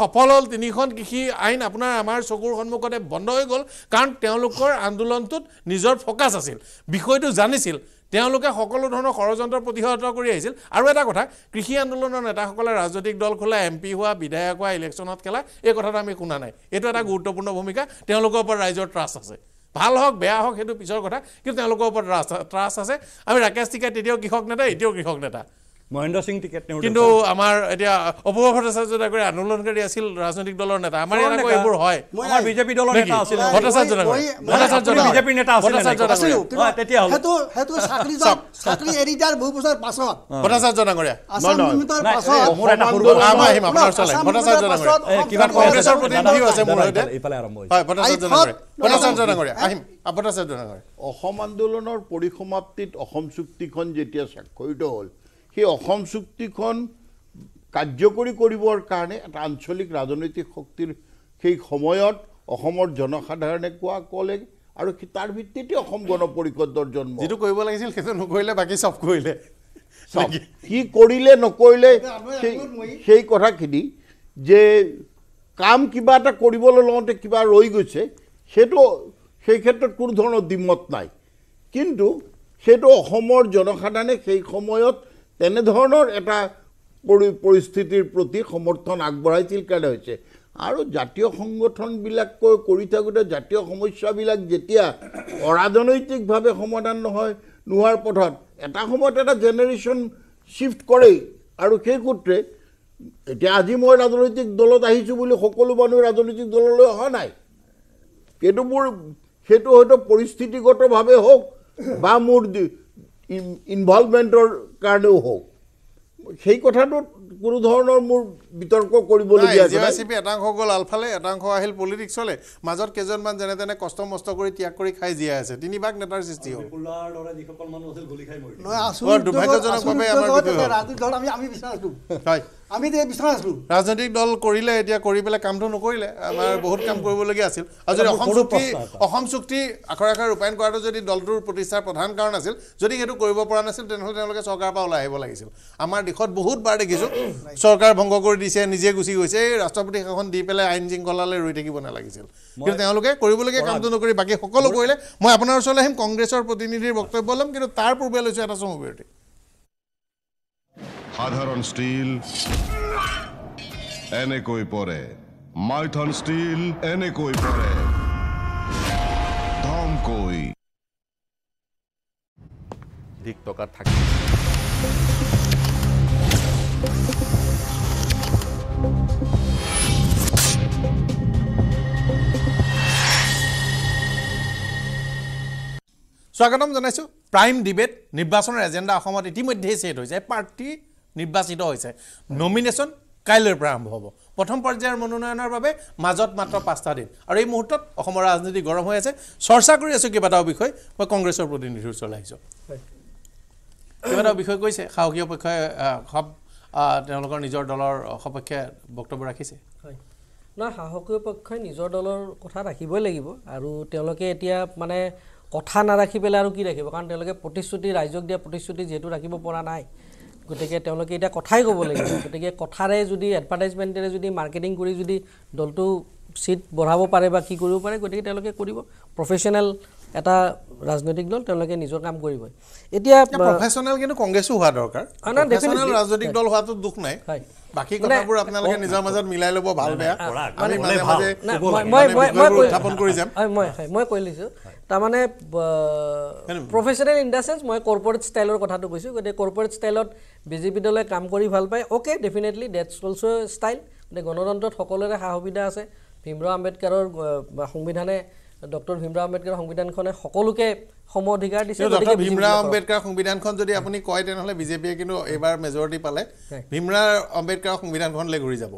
সফল হ'ল তিনিখন কৃষি আইন আপোনাৰ আমাৰ চকুৰ সন্মুখতে বন্ধ হৈ গ'ল কাৰণ তেওঁলোকৰ আন্দোলনটোত নিজৰ ফ'কাছ আছিল বিষয়টো জানিছিল তেওঁলোকে সকলো ধৰণৰ ষড়যন্ত্ৰ প্ৰতিহত কৰি আহিছিল আৰু এটা কথা কৃষি আন্দোলনৰ নেতাসকলে ৰাজনৈতিক দল খোলা এমপি হোৱা বিধায়ক হোৱা ইলেকশ্যনত খেলা এই কথাটো আমি শুনা নাই এইটো এটা গুৰুত্বপূৰ্ণ ভূমিকা তেওঁলোকৰ ওপৰত ৰাইজৰ ট্ৰাষ্ট আছে ভাল হওক বেয়া হওক সেইটো পিছৰ কথা কিন্তু তেওঁলোকৰ ওপৰত ট্ৰাষ্ট আছে আমি ৰাকেশ টিকা তেতিয়াও কৃষক নেতা এতিয়াও কৃষক নেতা মহেন্দ্ৰ সিং টিকেট নেউ কিন্তু আমাৰ এতিয়া অপূৰ্ব ভট্টাচাৰ্য্য কৰি আন্দোলনকাৰী আছিল ৰাজনৈতিক দলৰ নেতা আমাৰ এনে কয় এবোৰ হয় আমাৰ বিজেপি দলৰ নেতা আছিল ভট্টাচাৰ্য্য বিজেপি নেতা আছিল তেতিয়া হ'ল হেতু চাকৰি এৰিদাৰ বহু বছৰ পাছত ভট্টাচাৰ্য্য নগৰীয়া আসামমিতৰ পাছত মোৰ এটা পূৰ্ব আমাৰ হিম আপোনাৰ চলে ভট্টাচাৰ্য্য নগৰীয়া কিমান কংগ্ৰেছৰ প্ৰতিনিধি আছে মোৰ হতে ইফালে আৰম্ভ হয় ভট্টাচাৰ্য্য নগৰীয়া আহিম ভট্টাচাৰ্য্য নগৰীয়া অসম আন্দোলনৰ পৰিসমাপ্তিত অসম চুক্তিখন যেতিয়া স্বাক্ষৰিত হ'ল সেই অসম চুক্তিখন কাৰ্যকৰী কৰিবৰ কাৰণে এটা আঞ্চলিক ৰাজনৈতিক শক্তিৰ সেই সময়ত অসমৰ জনসাধাৰণে কোৱা ক'লে আৰু তাৰ ভিত্তিতে অসম গণ পৰিষদৰ জন্ম যেটো কৰিব লাগিছিল সেটো নকৰিলে বাকি সব কৰিলে কি কৰিলে নকৰিলে সেই কথাখিনি যে কাম কিবা এটা কৰিবলৈ লওঁতে কিবা ৰৈ গৈছে সেটো সেই ক্ষেত্ৰত কোনো ধৰণৰ দ্বিমত নাই কিন্তু সেটো অসমৰ জনসাধাৰণে সেই সময়ত তেনে ধৰণৰ এটা পৰিস্থিতিৰ প্ৰতি সমৰ্থন আগবঢ়াইছিল কাৰণে হৈছে আৰু জাতীয় সংগঠনবিলাক কৰি থাকোঁতে জাতীয় সমস্যাবিলাক যেতিয়া অৰাজনৈতিকভাৱে সমাধান নহয় নোৱাৰ পথত এটা সময়ত এটা জেনেৰেশ্যন শিফট কৰে আৰু সেই ক্ষেত্ৰত এতিয়া আজি মই ৰাজনৈতিক দলত আহিছোঁ বুলি সকলো মানুহ ৰাজনৈতিক দললৈ অহা নাই কিন্তু মোৰ সেইটো হয়তো পৰিস্থিতিগতভাৱে হওক বা মোৰ ইনভলভমেন্টৰ কাৰণেও হওক সেই কথাটো কোনো ধৰণৰ মোৰ বিতৰ্ক কৰিবলৈ দিয়া নাই জিএসপি এটাংশ গ'ল আলফালে এটাংশ আহিল পলিটিক্সলে মাজত কেজনমান যেনে তেনে কষ্ট মষ্ট কৰি ত্যাগ কৰি খাই জীয়াই আছে তিনিভাগ নেতাৰ সৃষ্টি হ'ল পোলাৰ দৰে যিসকল মানুহ আছিল গুলি খাই মৰিল নহয় আছো দুৰ্ভাগ্যজনকভাৱে আমাৰ ৰাজনৈতিক দল আমি বিচাৰিছো হয় আমি যে বিচাৰিছো ৰাজনৈতিক দল কৰিলে এতিয়া কৰি পেলাই কামটো নকৰিলে আমাৰ বহুত কাম কৰিবলগীয়া আছিল আৰু যদি অসম চুক্তি আখৰ আখৰ ৰূপায়ণ কৰাটো যদি দলটোৰ প্ৰতিষ্ঠাৰ প্ৰধান কাৰণ আছিল যদি সেইটো কৰিব পৰা নাছিল তেনেহ'লে তেওঁলোকে চৰকাৰ পৰা ওলাই আহিব লাগিছিল আমাৰ দেশত বহুত বাৰ দেখিছো চৰকাৰ ভংগ কৰি দিছে নিজে গুচি গৈছে এই ৰাষ্ট্ৰপতি শাসন দি পেলাই আইন শৃংখলালৈ ৰৈ থাকিব নালাগিছিল কিন্তু তেওঁলোকে কৰিবলগীয়া কামটো নকৰি বাকী সকলো কৰিলে মই আপোনাৰ ওচৰলৈ আহিম কংগ্ৰেছৰ প্ৰতিনিধিৰ বক্তব্য ল'ম কিন্তু তাৰ পূৰ্বে লৈছো এটা সমবিৰতি সাধারণ স্টিল এনে কই পরে মাইথন স্টিল এনে কই পরে ধম কই দিক টকা থাকে স্বাগতম জানাইছো প্রাইম ডিবেট নির্বাচনের এজেন্ডা অসমত ইতিমধ্যে সেট হয়েছে পার্টি নির্বাচিত হয়েছে নমিনেশন কাইলৈৰ পৰা আৰম্ভ হ'ব প্ৰথম পৰ্যায়ৰ মনোনয়নৰ বাবে মাজত মাত্ৰ ৫টা দিন আৰু এই মুহূৰ্তত অসমৰ ৰাজনীতি গৰম হৈ আছে চৰ্চা কৰি আছোঁ কেইবাটাও বিষয় মই কংগ্ৰেছৰ প্ৰতিনিধিৰ ওচৰলৈ আহিছোঁ কেইবাটাও বিষয় কৈছে শাসকীয় পক্ষই সব তেওঁলোকৰ নিজৰ দলৰ সপক্ষে বক্তব্য ৰাখিছে হয় নহয় শাসকীয় পক্ষই নিজৰ দলৰ কথা ৰাখিবই লাগিব আৰু তেওঁলোকে এতিয়া মানে কথা নাৰাখি পেলাই আৰু কি ৰাখিব কাৰণ তেওঁলোকে প্ৰতিশ্ৰুতি ৰাইজক দিয়া প্ৰতিশ্ৰুতি যিহেতু ৰাখিব পৰা নাই গতিকে তেওঁলোকে এটা কথাই ক'ব লাগিব গতিকে কথাৰে যদি এডভাৰটাইজমেণ্টেৰে যদি মাৰ্কেটিং কৰি যদি দলটো সিট বঢ়াব পাৰে বা কি কৰিব পাৰে গতিকে তেওঁলোকে কৰিব প্ৰফেচনেল এটা ৰাজনৈতিক দল তেওঁলোকে নিজৰ কাম কৰিব এতিয়া প্ৰফেচনেল কিন্তু কংগ্ৰেছো হোৱা দৰকাৰ প্ৰফেচনেল ৰাজনৈতিক দল হোৱাটো দুখ নাই হয় বাকি কথাবোৰ আপোনালোকে নিজৰ মাজত মিলাই ল'ব ভাল বেয়া মানে উত্থাপন কৰি যাম মই কৈ লৈছোঁ তাৰমানে প্ৰফেচনেল ইন দ্য চেঞ্চ মই কৰ্পৰেট ষ্টাইলৰ কথাটো কৈছোঁ গতিকে কৰ্পৰেট ষ্টাইলত বিজেপি দলে কাম কৰি ভাল পায় okay definitely that's also' style গণতন্ত্ৰত সকলোৰে সা সুবিধা আছে ভীমৰাও আম্বেদকাৰৰ সংবিধানে ডক্টৰ ভীমৰাও আম্বেদকাৰ সংবিধানখনে সকলোকে সম অধিকাৰ দিছে গতিকে ভীমৰাও আম্বেদকাৰ সংবিধানখন যদি আপুনি কয় তেনেহ'লে বিজেপিয়ে কিন্তু এবাৰ মেজৰিটি পালে ভীমৰাও আম্বেদকাৰৰ সংবিধানখনলৈ ঘূৰি যাব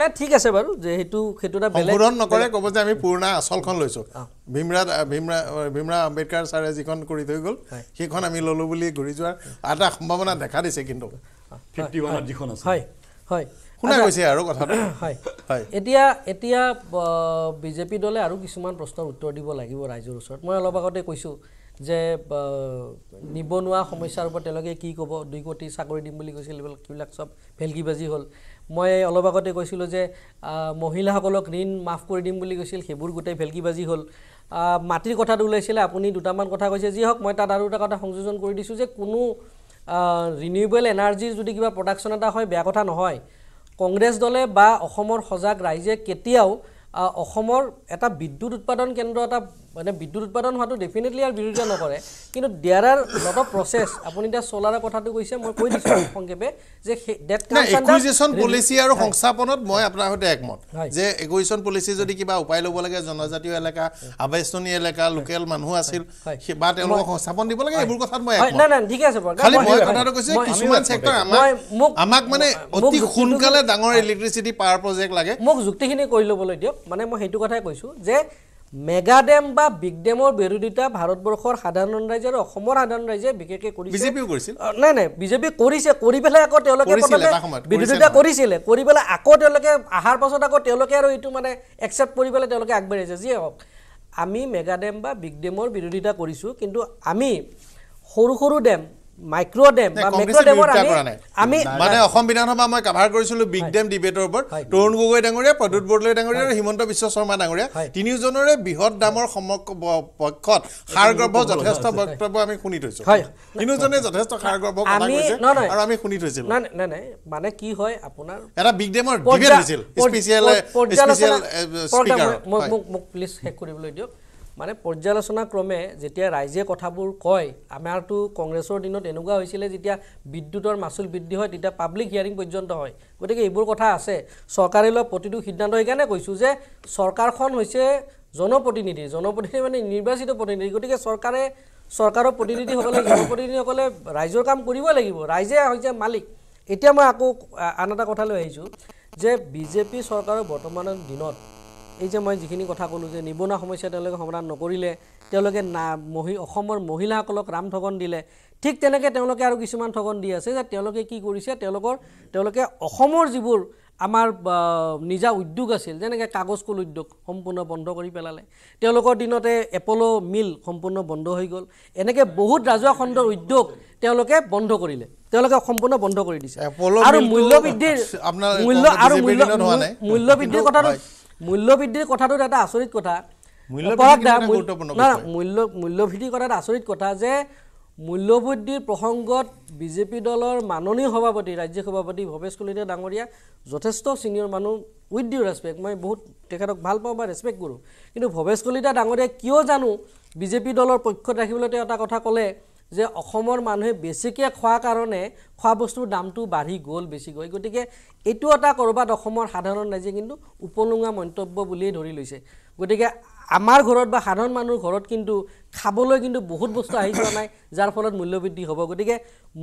না ঠিক আছে বাৰু যে সেইটো এটা বেলেগ সংশোধন নকৰে ক'ব যে আমি পুৰণা আচলখন লৈছোঁ ভীমৰাও আম্বেদকাৰ ছাৰে যিখন কৰি থৈ গ'ল সেইখন আমি ল'লোঁ বুলি ঘূৰি যোৱাৰ এটা সম্ভাৱনা দেখা দিছে কিন্তু 51ত যিখন আছে হয় হয় শুনা গৈছে আৰু কথাটো হয় হয় এতিয়া বিজেপি দলে আৰু কিছুমান প্ৰশ্নৰ উত্তৰ দিব লাগিব ৰাইজৰ ওচৰত মই অলপ আগতে কৈছোঁ যে নিবনুৱা সমস্যাৰ ওপৰত তেওঁলোকে কি ক'ব 2 কোটি চাকৰি দিম বুলি কৈছিল কিবিলাক চব ভেলকিবাজি হ'ল মই অলপ আগতে কৈছিলোঁ যে মহিলাসকলক ঋণ মাফ কৰি দিম বুলি কৈছিল সেইবোৰ গোটেই ভেলকিবাজি হ'ল মাটিৰ কথাটো ওলাইছিলে আপুনি দুটামান কথা কৈছে যি হওক মই তাত আৰু এটা কথা সংযোজন কৰি দিছোঁ যে কোনো ৰিনিউৱেবল এনাৰ্জিৰ যদি কিবা প্ৰডাকশ্যন এটা হয় বেয়া কথা নহয় কংগ্ৰেছ দলে বা অসমৰ সজাগ ৰাইজে কেতিয়াও অসমৰ এটা বিদ্যুৎ উৎপাদন কেন্দ্ৰ এটা মানে বিদ্যুৎ উৎপাদন হওয়াটো ডেফিনেটলি আৰ বিৰোধিতা নকৰে কিন্তু there are lot of process আপুনি দা সোলার কথাটো কইছে মই কই দিছো সংক্ষেপে যে ডেট কনসার্ন একুইজিশন পলিসি আৰু সংস্থাপনত মই আপোনাৰ হতে একমত যে একুইজিশন পলিসি যদি কিবা উপায় লব লাগে জনজাতীয় এলাকা আবাসনী এলাকা লোকাল মানুহ আছিল বা তেওঁলোক সংস্থাপন দিব লাগে এবোৰ কথাত মই একমত না না ঠিক আছে খালি মই কথাটো কৈছে কিছুমান সেক্টৰ আমাক মানে অতি খুনকালে ডাঙৰ ইলেক্ট্ৰিসিটি পাৱাৰ প্ৰজেক্ট লাগে মোক যুক্তিখিনি কই লবলৈ দিয়ক মানে মই হেতু কথাই কৈছো যে মেগা ডেম বা বিগ ডেমৰ বিৰোধিতা ভাৰতবৰ্ষৰ সাধাৰণ ৰাইজৰ অসমৰ সাধাৰণ ৰাইজে বিকেকে কৰিছে বিজেপিও কৰিছিল নাই নাই বিজেপি কৰিছে কৰিবেলা আকৌ তেওঁলোকে বিৰোধিতা কৰিছিল কৰিবেলা আকৌ তেওঁলোকে আহাৰ পাছত আকৌ তেওঁলোকে আৰু ইটো মানে একচেপ্ট কৰিবেলা তেওঁলোকে আগবাঢ়িছে যি হওক আমি মেগা ডেম বা বিগ ডেমৰ বিৰোধিতা কৰিছো কিন্তু আমি সৰু সৰু ডেম মাইক্ৰো ডেম বা মেক্ৰো ডেমৰ আমি মানে অসম বিধানসভা মই কভাৰ কৰিছিলো বিগ ডেম ডিবেটৰ ওপৰত তৰুণ গগৈ ডাঙৰীয়া পদুত বৰদলৈ ডাঙৰীয়া আৰু হিমন্ত বিশ্ব শৰ্মা ডাঙৰীয়া তিনিজনৰে বৃহৎ ডামৰ পক্ষত খাৰগৰ্ভ যথেষ্ট বক্তব্য আমি শুনি থৈছো তিনিজনে যথেষ্ট খাৰগৰ্ভ কথা কৈছে আৰু আমি শুনি থৈছিলো না না না মানে কি হয় আপোনাৰ এটা বিগ ডেমৰ ডিবেট হৈছিল স্পেশাল স্পিকাৰ মোক প্লিজ হেক কৰিবলৈ দিয়ক মানে পৰ্যালোচনা ক্ৰমে যেতিয়া ৰাইজে কথাবোৰ কয় আমাৰটো কংগ্ৰেছৰ দিনত এনেকুৱা হৈছিল যেতিয়া বিদ্যুতৰ মাসুল বৃদ্ধি হয় তেতিয়া পাব্লিক হিয়াৰিং পৰ্যন্ত হয় গতিকে এইবোৰ কথা আছে চৰকাৰে লৈ প্ৰতিটো সিদ্ধান্ত এখানে কৈছো যে চৰকাৰখন হৈছে জনপ্ৰতিনিধি জনপ্ৰতিনিধি মানে নিৰ্বাচিত প্ৰতিনিধি গতিকে চৰকাৰে চৰকাৰৰ প্ৰতিনিধি হ'লে জনপ্ৰতিনিধি হ'লে ৰাইজৰ কাম কৰিব লাগিব ৰাইজে হৈছে মালিক এতিয়া মই আকৌ আন এটা কথা লৈ আহিছো যে বিজেপি চৰকাৰৰ বৰ্তমানৰ দিনত এই যে মই যিখিনি কথা ক'লো যে নিবনুৱা সমস্যা তেওঁলোকে সমাধান নকৰিলে তেওঁলোকে অসমৰ মহিলাসকলক ৰাম ঠগন দিলে ঠিক তেনেকে তেওঁলোকে আৰু কিছুমান ঠগন দি আছে যে তেওঁলোকে কি কৰিছে তেওঁলোকে অসমৰ যিবোৰ আমাৰ নিজা উদ্যোগ আছিল যেনেকৈ কাগজ কল উদ্যোগ সম্পূৰ্ণ বন্ধ কৰি পেলালে তেওঁলোকৰ দিনতে এপ'ল' মিল সম্পূৰ্ণ বন্ধ হৈ গ'ল এনেকৈ বহুত ৰাজহুৱা খণ্ডৰ উদ্যোগ তেওঁলোকে বন্ধ কৰিলে তেওঁলোকে সম্পূৰ্ণ বন্ধ কৰি দিছে আৰু মূল্যবৃদ্ধিৰ আপোনাৰ মূল্যবৃদ্ধিৰ কথাটো মূল্যবৃদ্ধিৰ কথাটো এটা আচৰিত কথা মূল্যবৃদ্ধিৰ কথাটো আচৰিত কথা যে মূল্যবৃদ্ধিৰ প্ৰসংগত বিজেপি দলৰ মাননীয় সভাপতি ৰাজ্য সভাপতি ভৱেশ কলিতা ডাঙৰীয়া যথেষ্ট সিনিয়ৰ মানুহ উইথ ডিউ ৰেচপেক্ট মই বহুত তেখেতক ভাল পাওঁ বা ৰেচপেক্ট কৰোঁ কিন্তু ভৱেশ কলিতা ডাঙৰীয়া কিয় জানো বিজেপি দলৰ পক্ষত ৰাখিবলৈ তেওঁ এটা কথা ক'লে যে অসমৰ মানুহে বেছিকৈ খোৱাৰ কাৰণে খোৱা বস্তুৰ দামটো বাঢ়ি গ'ল বেছিকৈ গতিকে এইটো এটা কৰবাত অসমৰ সাধাৰণ ৰাইজে কিন্তু উপলুঙা মন্তব্য বুলিয়ে ধৰি লৈছে গতিকে আমাৰ ঘৰত বা সাধাৰণ মানুহৰ ঘৰত কিন্তু খাবলৈ কিন্তু বহুত বস্তু আহি যোৱা নাই যাৰ ফলত মূল্যবৃদ্ধি হ'ব গতিকে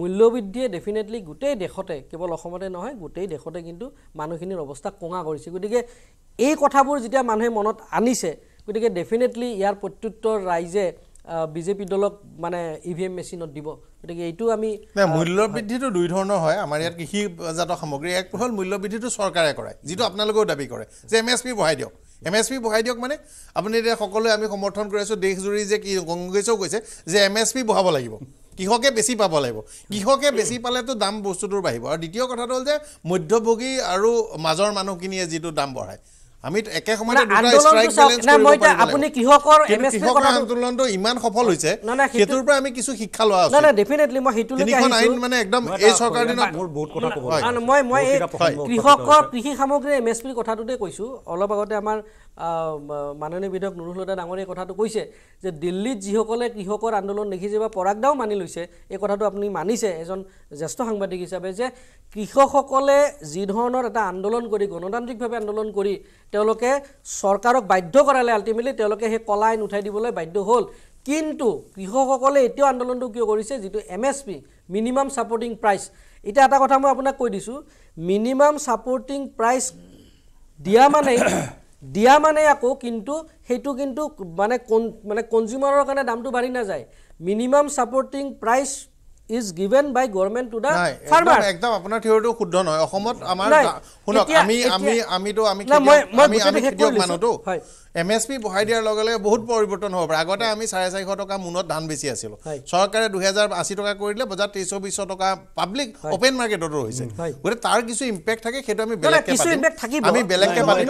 মূল্যবৃদ্ধিয়ে ডেফিনেটলি গোটেই দেশতে কেৱল অসমতে নহয় গোটেই দেশতে কিন্তু মানুহখিনিৰ অৱস্থা কঙা কৰিছে গতিকে এই কথাবোৰ যেতিয়া মানুহে মনত আনিছে গতিকে ডেফিনেটলি ইয়াৰ প্ৰত্যুত্তৰ ৰাইজে বিজেপি দলক মানে ইভিএম মেচিনত দিব গতিকে এইটো আমি মূল্যবৃদ্ধিটো দুই ধৰণৰ হয় আমাৰ ইয়াত কৃষিজাত সামগ্ৰী এক হ'ল মূল্যবৃদ্ধিটো চৰকাৰে কৰে যিটো আপোনালোকেও দাবী কৰে যে MSP বঢ়াই দিয়ক MSP বঢ়াই দিয়ক মানে আপুনি এতিয়া সকলোৱে আমি সমৰ্থন কৰি আছোঁ দেশজুৰি যে কি কংগ্ৰেছেও কৈছে যে MSP বঢ়াব লাগিব কৃষকে বেছি পাব লাগিব কৃষকে বেছি পালেতো দাম বস্তুটোৰ বাঢ়িব আৰু দ্বিতীয় কথাটো হ'ল যে মধ্যভোগী আৰু মাজৰ মানুহখিনিয়ে যিটো দাম বঢ়ায় আমি একে সময়তে দুটা স্ট্ৰাইক ব্যালেন্স না মইটা আপুনি কিহকৰ এমএসপি কথা আন্দোলনটো ইমান সফল হৈছে সেতুৰ পৰা আমি কিছু শিক্ষা লোৱা আছে না না ডেফিনেটলি মই হেতু লৈ আহিছো আইন মানে একদম এই সরকার দিনা বহুত কথা কব না মই কৃষকৰ কৃষি সামগ্ৰী এমএসপি কথাটোতে কৈছো অলপ আগতে আমাৰ মাননীয় বিধায়ক নুৰুলতা ডাঙৰীয়া কথাটো কৈছে যে দিল্লীত যিসকলে কৃষকৰ আন্দোলন দেখিছে বা পৰাগদাও মানি লৈছে এই কথাটো আপুনি মানিছে এজন জ্যেষ্ঠ সাংবাদিক হিচাপে যে কৃষকসকলে যি ধৰণৰ এটা আন্দোলন কৰি গণতান্ত্ৰিকভাৱে আন্দোলন কৰি তেওঁলোকে চৰকাৰক বাধ্য কৰালে আল্টিমেটলি তেওঁলোকে সেই কলা আইন উঠাই দিবলৈ বাধ্য হ'ল কিন্তু কৃষকসকলে এতিয়াও আন্দোলনটো কিয় কৰিছে যিটো MSP মিনিমাম ছাপৰ্টিং প্ৰাইচ এটা এটা কথা মই আপোনাক কৈ দিছোঁ মিনিমাম ছাপৰ্টিং প্ৰাইচ দিয়া মানে আকৌ কিন্তু মানে কনজিউমাৰৰ কাৰণে দামটো বাঢ়ি না যায় minimum supporting price is given by government to the farmer একদম আপোনাৰ থিওৰিটো শুদ্ধ নহয় অসমত আমাৰ শুনক আমি আমি আমি তো আমি আমি আমি MSP বহাই দিয়াৰ লগে লগে বহুত পৰিৱৰ্তন হ'ব পাৰে আগতে আমি 450 টকা মুনত ধান বেছি আছিল সৰকাৰে 2080 টকা কৰিলে বজাৰ 320 টকা পাবলিক ওপেন মাৰ্কেটৰ হৈছে গৰে তাৰ কিছু ইমপ্যাক্ট থাকে সেইটো আমি বেলেগকে পাতিম আমি বেলেগকে পাতিম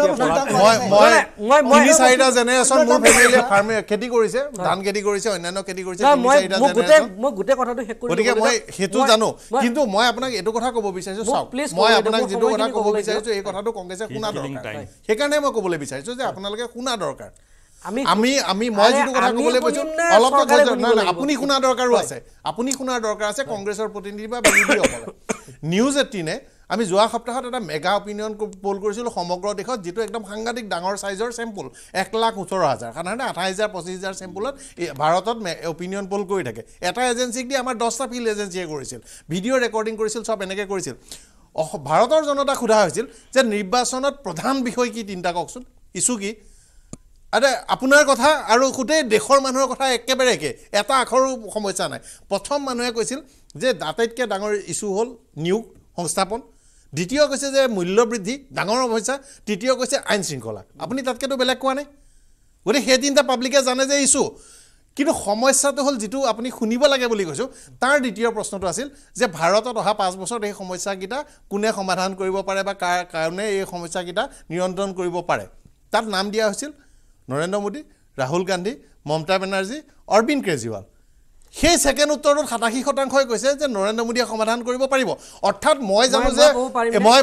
মই 3 জেনেৰেচন মোৰ ফ্যামিলি ফাৰ্মে খেতি কৰিছে ধান খেতি কৰিছে অন্যান্য খেতি কৰিছে মই গুটে কথাটো হেক কৰি গতিকে মই হেতু জানো কিন্তু মই আপোনাক এটো কথা ক'ব বিচাৰিছো মই আপোনাক যেটো কথা ক'ব বিচাৰিছো এই কথাটো কংগ্ৰেছে শুনা দৰকাৰ সেইকাৰণে মই ক'বলৈ বিচাৰিছো যে আপোনালোকে শুনা দৰকাৰ আমি মই যেটো কথা ক'বলৈ কৈছো অলপ কথা আপুনি শুনা দৰকাৰো আছে আপুনি শুনাৰ দৰকাৰ আছে কংগ্ৰেছৰ প্ৰতিনিধি বা বিজেপি অকল নিউজ এটিনে আমি যোৱা সপ্তাহত এটা মেগা অপিনিয়ন পোল কৰিছিল সমগ্ৰ দেশত যেটো একদম সাংঘাতিক ডাঙৰ সাইজৰ স্যাম্পল 1,17,000 সাধাৰণতে 28,000 25,000 স্যাম্পলত ভাৰতত অপিনিয়ন পোল কৰি থাকে এটা এজেন্সিক দি আমাৰ 10টা ফিল্ড এজেন্সিয়ে কৰিছিল ভিডিঅ' ৰেকৰ্ডিং কৰিছিল সব এনেকে কৰিছিল ভাৰতৰ জনতা খুদা হৈছিল যে নিৰ্বাচনত প্ৰধান বিষয় কি তিনটা কওকচোন ইস্যু কি আরে আপনার কথা আর গোটেই দেশের মানুষের কথা একেবারে একে এটা আখরও সমস্যা নাই প্রথম মানুষে কৈছিল যে আটাইতকৈ ডাঙৰ ইস্যু হল নিয়োগ সংস্থাপন দ্বিতীয় কৈছে যে মূল্য বৃদ্ধি ডাঙৰ সমস্যা তৃতীয় কৈছে আইন শৃঙ্খলা আপনি তাতকেতো বেলেগ কোৱা নাই গতিকে সেই তিনটা পাব্লিকে জানে যে ইস্যু কিন্তু সমস্যাটো হল যেটো আপনি শুনিব লাগে বুলি কৈছো তার দ্বিতীয় প্রশ্নটো আছিল যে ভাৰতত অহা 5 বছৰত এই সমস্যাকিটা কোনে সমাধান কৰিব পাৰে বা কাৰ কাৰণে এই সমস্যাকিটা নিয়ন্ত্ৰণ কৰিব পাৰে তাত নাম দিয়া হৈছিল Narendra Modi, Rahul Gandhi, Mamata Banerjee, Arvind Kejriwal. সেই সেকেন্ড উত্তৰত 87% কৈছে যে নৰেন্দ্ৰ মোদীয়ে সমাধান কৰিব পাৰিব অৰ্থাৎ মই জানো যে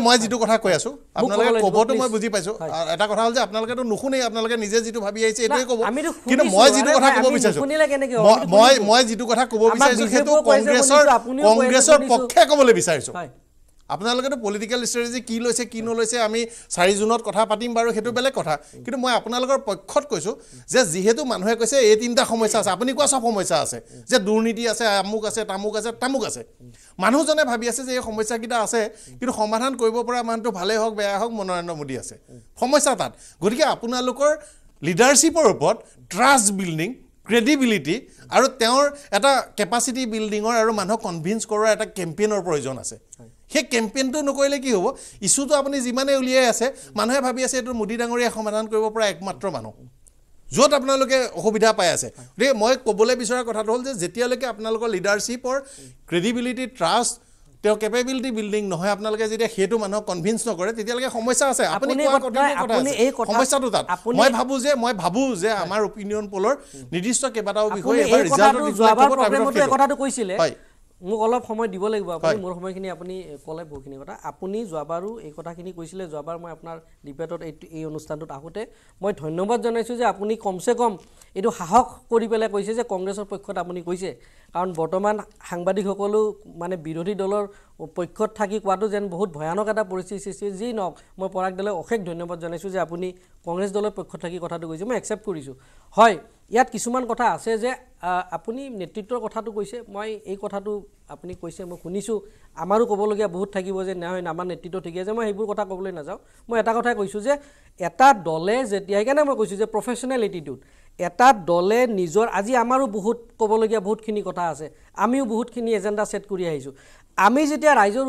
মই যেটো কথা কৈ আছো আপোনালোকে ক'বটো মই বুজি পাইছো এটা কথা হল যে আপোনালোকেটো নুখুনেই আপোনালোকে নিজে যেটো ভাবি আইছে এটোই ক'ব কিন্তু মই যেটো কথা ক'ব বিচাৰিছো মই যেটো কথা ক'ব বিচাৰিছো সেইটো কংগ্ৰেছৰ পক্ষে ক'বলৈ বিচাৰিছো আপোনালোকেটো পলিটিক্যাল স্ট্ৰ্যাটেজি কি লৈছে কি নলৈছে আমি 4 জুনত কথা পাতিম বাৰু হেতু বেলে কথা কিন্তু মই আপোনালোকৰ পক্ষত কৈছো যে যেহেতু মানুহে কৈছে এই তিনটা সমস্যা আছে আপুনি কোৱা সব সমস্যা আছে যে দুৰ্নীতি আছে আমুক আছে তামুক আছে তামুক আছে মানুহজনে ভাবি আছে যে এই সমস্যা কিটা আছে কিন্তু সমাধান কৰিব পৰা মানটো ভালে হওক বেয়া হওক নৰেন্দ্ৰ মোদী আছে সমস্যা তাত গতিকে আপোনালোকৰ লিডাৰশ্বিপৰ ওপৰত ট্ৰাষ্ট বিল্ডিং ক্ৰেডিবিলিটি আৰু তেওঁৰ এটা কেপাসিটি বিল্ডিংৰ আৰু মানুহক কনভিন্স কৰাৰ এটা কেম্পেইনৰ প্ৰয়োজন আছে সেই কেম্পেইনটো নকৰিলে কি হ'ব ইস্যুটো আপুনি যিমানে উলিয়াই আছে মানুহে ভাবি আছে এটো মোদী ডাঙৰীয়া সমাধান কৰিব পৰা একমাত্ৰ মানুহ যত আপোনালোকে অসুবিধা পাই আছে ৰে মই ক'বলৈ বিচৰা কথাটো হ'ল যে যেতিয়ালৈকে আপোনালোকৰ লিডাৰশ্বিপৰ ক্ৰেডিবিলিটি ট্ৰাষ্ট তেও কেপেবিলিটি বিল্ডিং নহয় আপোনালোকে যেতিয়া হেতু মানুহ কনভিন্স নকৰে তেতিয়ালৈকে সমস্যা আছে আপুনি কোৱা সমস্যাটো তাত মই ভাবু যে আমাৰ অপিনিয়ন পোলৰ নিৰ্দিষ্ট কেবাটাও বিষয় এবাৰ ৰিজাল্টটো যোৱাবাৰ প্ৰবলেমটো কথাটো কৈছিলে মোক অলপ সময় দিব লাগিব আপুনি মোৰ সময়খিনি আপুনি ক'লে বহুখিনি কথা আপুনি যোৱাবাৰো এই কথাখিনি কৈছিলে যোৱাবাৰ মই আপোনাৰ ডিবেটত এই অনুষ্ঠানটোত আহোতে মই ধন্যবাদ জনাইছো যে আপুনি কমসে কম এটো সাহস কৰি পেলাই কৈছে যে কংগ্ৰেছৰ পক্ষত আপুনি কৈছে কাৰণ বৰ্তমান সাংবাদিক সকলো মানে বিৰোধী দলৰ পক্ষত থাকি কোৱাটো যেন বহুত ভয়ানক এটা পৰিস্থিতি সৃষ্টি যি নক মই পৰাক দলে অশেষ ধন্যবাদ জনাইছো যে আপুনি কংগ্ৰেছ দলৰ পক্ষত থাকি কথাটো কৈছে মই একসেপ্ট কৰিছো হয় ইয়াত কিছুমান কথা আছে যে আপুনি নেতৃত্বৰ কথাটো কৈছে মই এই কথাটো আপুনি কৈছে মই শুনিছো আমাৰো ক'বলগীয়া বহুত থাকিব যে নহয় আমাৰ নেতৃত্ব ঠিকে আছে মই এইবোৰ কথা ক'বলৈ নাযাওঁ মই এটা কথাই কৈছো যে এটা দলে যেতিয়া কেনে মই কৈছো যে প্ৰফেশনাল এটিটিউড এটা দলে নিজৰ আজি আমাৰো বহুত ক'বলগীয়া বহুতখিনি কথা আছে আমিও বহুতখিনি এজেন্ডা সেট কৰি আহিছো আমি যেতিয়া ৰাইজৰ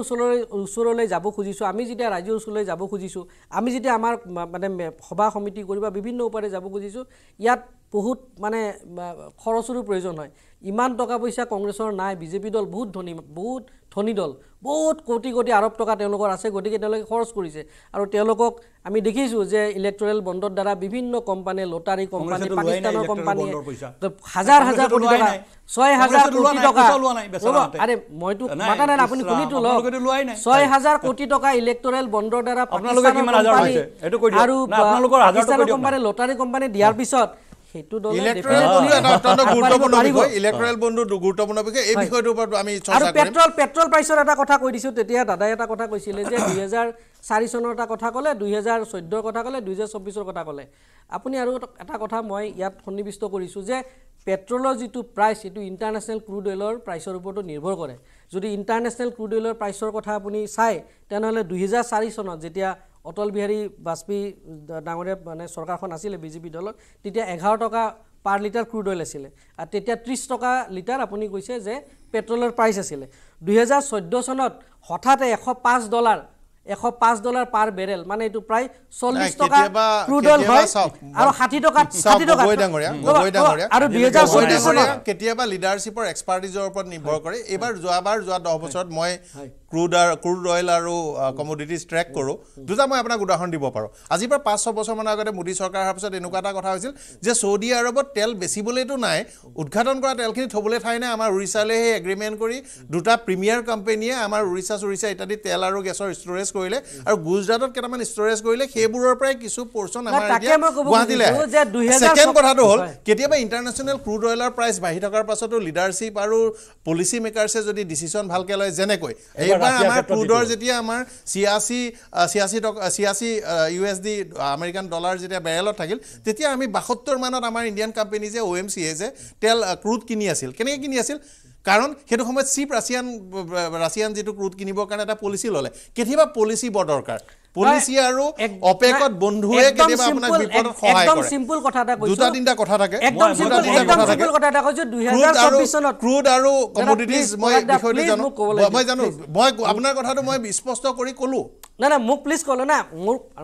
ওচৰলৈ যাব খুজিছো আমি যেতিয়া ৰাইজৰ ওচৰলৈ যাব খুজিছো আমি যেতিয়া আমাৰ মানে সভা সমিতি কৰিবা বিভিন্ন উপায়ে যাব খুজিছো ইয়াত বহুত মানে খৰচৰো প্ৰয়োজন হয় ইমান টকা পইচা কংগ্ৰেছৰ নাই বিজেপি দল বহুত ধনী দল বহুত কোটি কোটি আৰব টকা তেওঁলোকৰ আছে গতিকে তেওঁলোকে খৰচ কৰিছে আৰু তেওঁলোকক আমি দেখিছো যে ইলেক্ট্ৰল বণ্ডৰ দ্বাৰা বিভিন্ন কোম্পানী লটাৰী কোম্পানী পাকিস্তানৰ কোম্পানী হাজাৰ হাজাৰ কোটি টকা 6000 কোটি টকা আৰে মইতো মাথা নাই আপুনি কোনিটো লও 6000 কোটি টকা ইলেক্ট্ৰল বণ্ডৰ দ্বাৰা আপোনালোকে কিমান হাজাৰ হৈছে এটো কৈ দিও আৰু আপোনালোকৰ হাজাৰ কোটি কোম্পানী লটাৰী কোম্পানী দিয়াৰ পিছত হেতু দলে ইলেক্ট্ৰল বন্ধ এটা অত্যন্ত গুৰুত্বপূৰ্ণ বিষয় ইলেক্ট্ৰল বন্ধ গুৰুত্বপূৰ্ণ বিষয় এই বিষয়টোৰ ওপৰত আমি চৰ্চা কৰিম আৰু পেট্ৰল প্ৰাইছৰ এটা কথা কৈ দিছো তেতিয়া দাদাই এটা কথা কৈছিল যে 2004 চনৰ এটা কথা ক'লে 2014 কথা ক'লে 2024 ৰ কথা ক'লে আপুনি আৰু এটা কথা মই ইয়াত সন্নিবিষ্ট কৰিছো যে পেট্ৰলৰ যেটো প্ৰাইছ এটো ইন্টাৰনেশ্যনেল ক্ৰুড অইলৰ প্ৰাইছৰ ওপৰত নিৰ্ভৰ কৰে যদি ইন্টাৰনেশ্যনেল ক্ৰুড অইলৰ প্ৰাইছৰ কথা আপুনি চাই তেনহলে 2004 চনত যেতিয়া অটল বিহাৰী বাজপেয়ী ডাঙৰীয়া মানে সৰকাৰখন আছিলে বিজেপি দলত তেতিয়া 11 টকা পাৰ লিটাৰ ক্ৰুড অইল আছিলে আৰু তেতিয়া 30 টকা লিটাৰ আপুনি কৈছে যে পেট্ৰলৰ প্ৰাইস আছিলে 2014 চনত হঠাতে $105 $105 per barrel মানে এটু প্রায় 40 টাকা ক্রুড অয়েল হয় আর 60 টাকা 60 টাকা গগৈ ডাঙরিয়া আর 2014 সনত কেতিয়াবা লিডাৰশিপৰ এক্সপাৰ্টিজৰ ওপৰত নিৰ্ভৰ কৰে এবাৰ যোৱাবাৰ যোৱা 10 বছৰত মই ক্ৰুড অয়েল আৰু কমোডিটিজ ট্ৰেক কৰো দুটা মই আপোনাক উদাহৰণ দিব পাৰো আজি পৰা 5-6 বছৰ মান আগতে মোদি চৰকাৰ অহাৰ পিছত এনেকুৱা এটা কথা হৈছিল যে সৌদি আৰবত তেল বেচিবলৈতো নাই উৎঘাটন কৰা তেলখিনি থবলৈ ঠাই নাই আমাৰ উৰিষালৈ হে এগ্ৰিমেন্ট কৰি দুটা প্ৰিমিয়াৰ কোম্পানীয়ে আমাৰ উৰিষা ইত্যাদি তেল আৰু গেছৰ ষ্টৰেজ কৰিলে আৰু গুজৰাটত কেটামান ষ্টৰেজ কৰিলে সেইবোৰৰ পৰাই কিছু পোৰশন আমাৰ এতিয়া গুৱাহাটীলৈ যে 2000 সেকেন্ড কথাটো হ'ল কেতিয়াবা ইন্টাৰনেশনাল ক্ৰুড অয়েলৰ প্ৰাইস বাঢ়ি থকাৰ পাছতো লিডাৰশিপ আৰু পলিসি মেকাৰসে যদি ডিসিশন ভালকৈ লয় জেনেকৈ এইবাৰ আমাৰ ক্ৰুডৰ যেতিয়া আমাৰ 86 USD আমেৰিকান ডলাৰ যেতিয়া ব্যাৰেলত থাকিল তেতিয়া আমি 72 মানত আমাৰ ইন্ডিয়ান কোম্পানী যে OMCA যে তেল ক্রুড কিনি আছিল কেনেকৈ কিনি আছিল কারণ হেতু সময়ত চিপ রাশিয়ান যেটো ক্রুড কিনিবৰ কাৰণে এটা পলিসি ললে কেতিয়াবা পলিসি বৰ দৰকাৰ পলিসি আৰু অপেকত বন্ধুৱে কেতিয়াবা আপোনাক বিপদত সহায় কৰে একদম সিম্পল কথা এটা কৈছো দুটা তিনটা কথা থাকে একদম সিম্পল কথা এটা কৈছো 2024 চনত ক্রুড আৰু কমোডিটিজ মই বিষয়টো জানো মই জানো মই আপোনাৰ কথাটো মই স্পষ্ট কৰি কলো না না মোক প্লিজ কলো না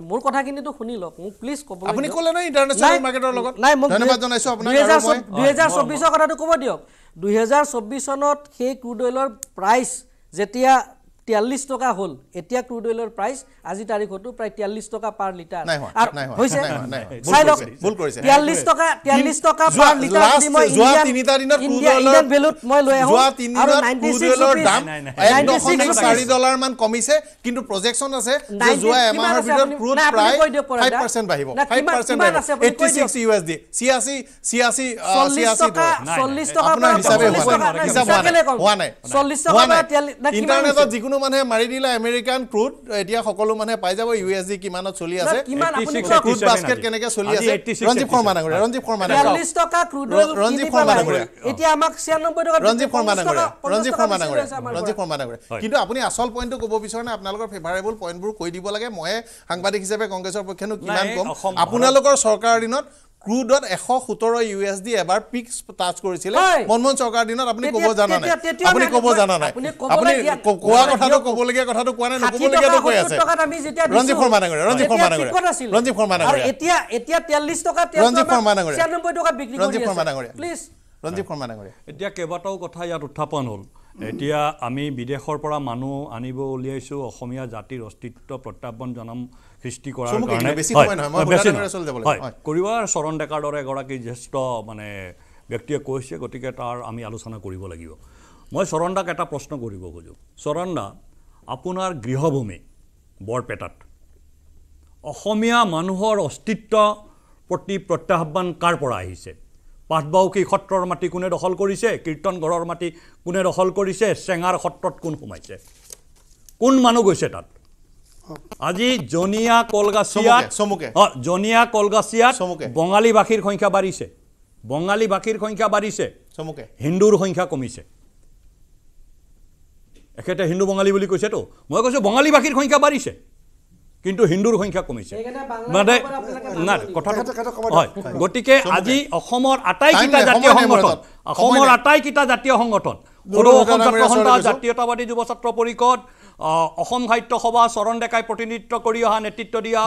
মোৰ কথা কিন্তু শুনি লওক মোক প্লিজ কব আপুনি কলে না ইন্টারনেশনাল মাৰ্কেটৰ লগত ধন্যবাদ জনাইছো আপোনাক 2024 ৰ কথাটো কব দিয়ক 2024 সনত সেই ক্ৰুড অয়েলৰ প্ৰাইস যেতিয়া 43 টকা হল এতিয়া ক্ৰুড অয়েলৰ প্ৰাইস আজি তাৰিখটো প্ৰায় 43 টকা পাৰ লিটাৰ আৰ হৈছে ভুল কৰিছে 43 টকা পাৰ লিটাৰ দি মই যোৱা 3 টা দিনত ক্ৰুড অয়েলৰ ভ্যালুত মই লৈ আহো যোৱা 3 দিনত ক্ৰুড অয়েলৰ দাম $1.4 মান কমিছে কিন্তু প্ৰজেকচন আছে যে যোৱা এমাহৰ ভিতৰত ক্ৰুড প্ৰায় 5% বাঢ়িব 5% বাঢ়িব 86 USD 40 টকা পাৰ হোৱা নাই 40 টকা ইন্টারনেটত মানে মারি দিলে আমেরিকান ক্রুড এতিয়া সকলো মানে পাই যাব USD কিমানত চলি আছে ক্রুড বাস্কেট কেনেকে চলি আছে রঞ্জীব শর্মা নাগরিয়া এতিয়া আমাক 96 টাকা রঞ্জীব শর্মা নাগরিয়া কিন্তু আপুনি আসল পয়েন্টটো কব বিচাৰে না আপোনালোকৰ ফেভাৰেবল পয়েন্টবোৰ কৈ দিব লাগে মই সাংবাদিক হিচাপে কংগ্ৰেছৰ পক্ষেনো কিমান কম আপোনালোকৰ চৰকাৰৰ দিনত ক্ৰুডত 117 USD এবাৰ পিক টাচ কৰিছিল মনমোহন চৰকাৰৰ দিনত আপুনি কব জানা নাই আপুনি কোৱা কথাটো কবলগীয়া কথাটো কোৱা নাই নকবলগীয়াটো কৈ আছে ৰঞ্জীব শৰ্মা নাগৰিয়া এতিয়া 43 টকা তেল 96 টকা বিক্ৰী কৰি আছে ৰঞ্জীব শৰ্মা নাগৰিয়া এতিয়া কেবাটাও কথা ইয়াত উত্থাপন হল এতিয়া আমি বিদেশৰ পৰা মানুহ আনিব উলিয়াইছো অসমীয়া জাতিৰ অস্তিত্ব প্ৰত্যাহ্বান জনম সৃষ্টি কৰাৰ কাৰণে হয় কৰিৱাৰ চৰণ ডেকাৰ দৰে এগৰাকী জ্যেষ্ঠ মানে ব্যক্তিয়ে কৈছে গতিকে তাৰ আমি আলোচনা কৰিব লাগিব মই চৰণ দাক এটা প্ৰশ্ন কৰিব খোজো চৰণ দা আপোনাৰ গৃহভূমি বৰপেটাত অসমীয়া মানুহৰ অস্তিত্ব প্ৰতি প্ৰত্যাহ্বান কাৰ পৰা আহিছে পাটবাউকী সত্ৰৰ মাটি কোনে দখল কৰিছে কীৰ্তন ঘৰৰ মাটি কোনে দখল কৰিছে চেঙাৰ সত্ৰত কোন সোমাইছে কোন মানুহ গৈছে তাত আজি জনিয়া কলগাছিয়াত বঙালী ভাষীৰ সংখ্যা বাঢ়িছে হিন্দুৰ সংখ্যা কমিছে একেটা হিন্দু বঙালী বুলি কৈছে তো মই কৈছো বঙালী ভাষীৰ সংখ্যা বাঢ়িছে কিন্তু হিন্দুৰ সংখ্যা কমিছে মানে না কথাটো হয় গতিকে আজি অসমৰ আটাইকেইটা জাতীয় সংগঠন সৰু অসম ছাত্ৰ সন্থা জাতীয়তাবাদী যুৱ ছাত্ৰ পৰিষদ অসম সাহিত্য সভা চৰণ ডেকাই প্ৰতিনিধিত্ব কৰি অহা নেতৃত্ব দিয়া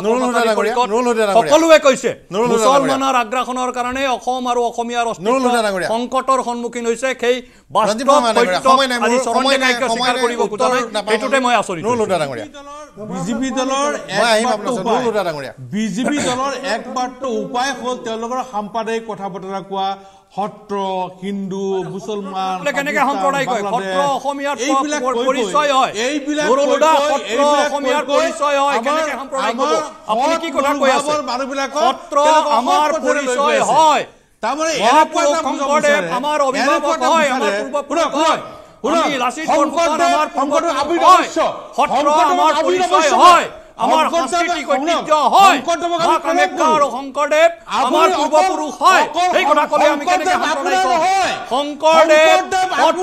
সকলোৱে কৈছে মুছলমানৰ আগ্ৰাসনৰ কাৰণে অসম আৰু অসমীয়াৰ অস্তিত্ব সংকটৰ সন্মুখীন হৈছে সেই বাস্তৱ তথ্য আজি চৰণ ডেকাই স্বীকাৰ কৰিব খোজা নাই এইটোতে মই আচৰিত বিজেপি দলৰ একমাত্ৰ উপায় হ'ল তেওঁলোকৰ সাম্প্ৰদায়িক কথা বতৰা কোৱা সত্ৰ হিন্দু মুছলমান কেনেকৈ সম্প্ৰদায় কয় সত্ৰ অসমীয়াৰ পৰিচয় হয় এইবিলাক সত্ৰ অসমীয়াৰ পৰিচয় হয় কেনেকৈ সম্প্ৰদায় কব আপুনি কি কথা কৈ আছে মানুহবিলাকৰ সত্ৰ আমাৰ পৰিচয় হয় তাৰমানে এনেকুৱা এটা সংকটে আমাৰ অভিভাৱক হয় আমাৰ পূৰ্বপুৰুষ হয় আমি লাচিত বৰফুকন আমাৰ সংকট অবিৰশ্য সত্ৰ আমাৰ পৰিচয় হয় আমাৰ সংস্কৃতিক ঐতিহ্য হয় শংকৰদেৱ আমাৰ পূৰ্বপুৰুষ হয় সেই কথা কলে আমি কেনেকৈ সম্প্ৰদায় কয় সংকটক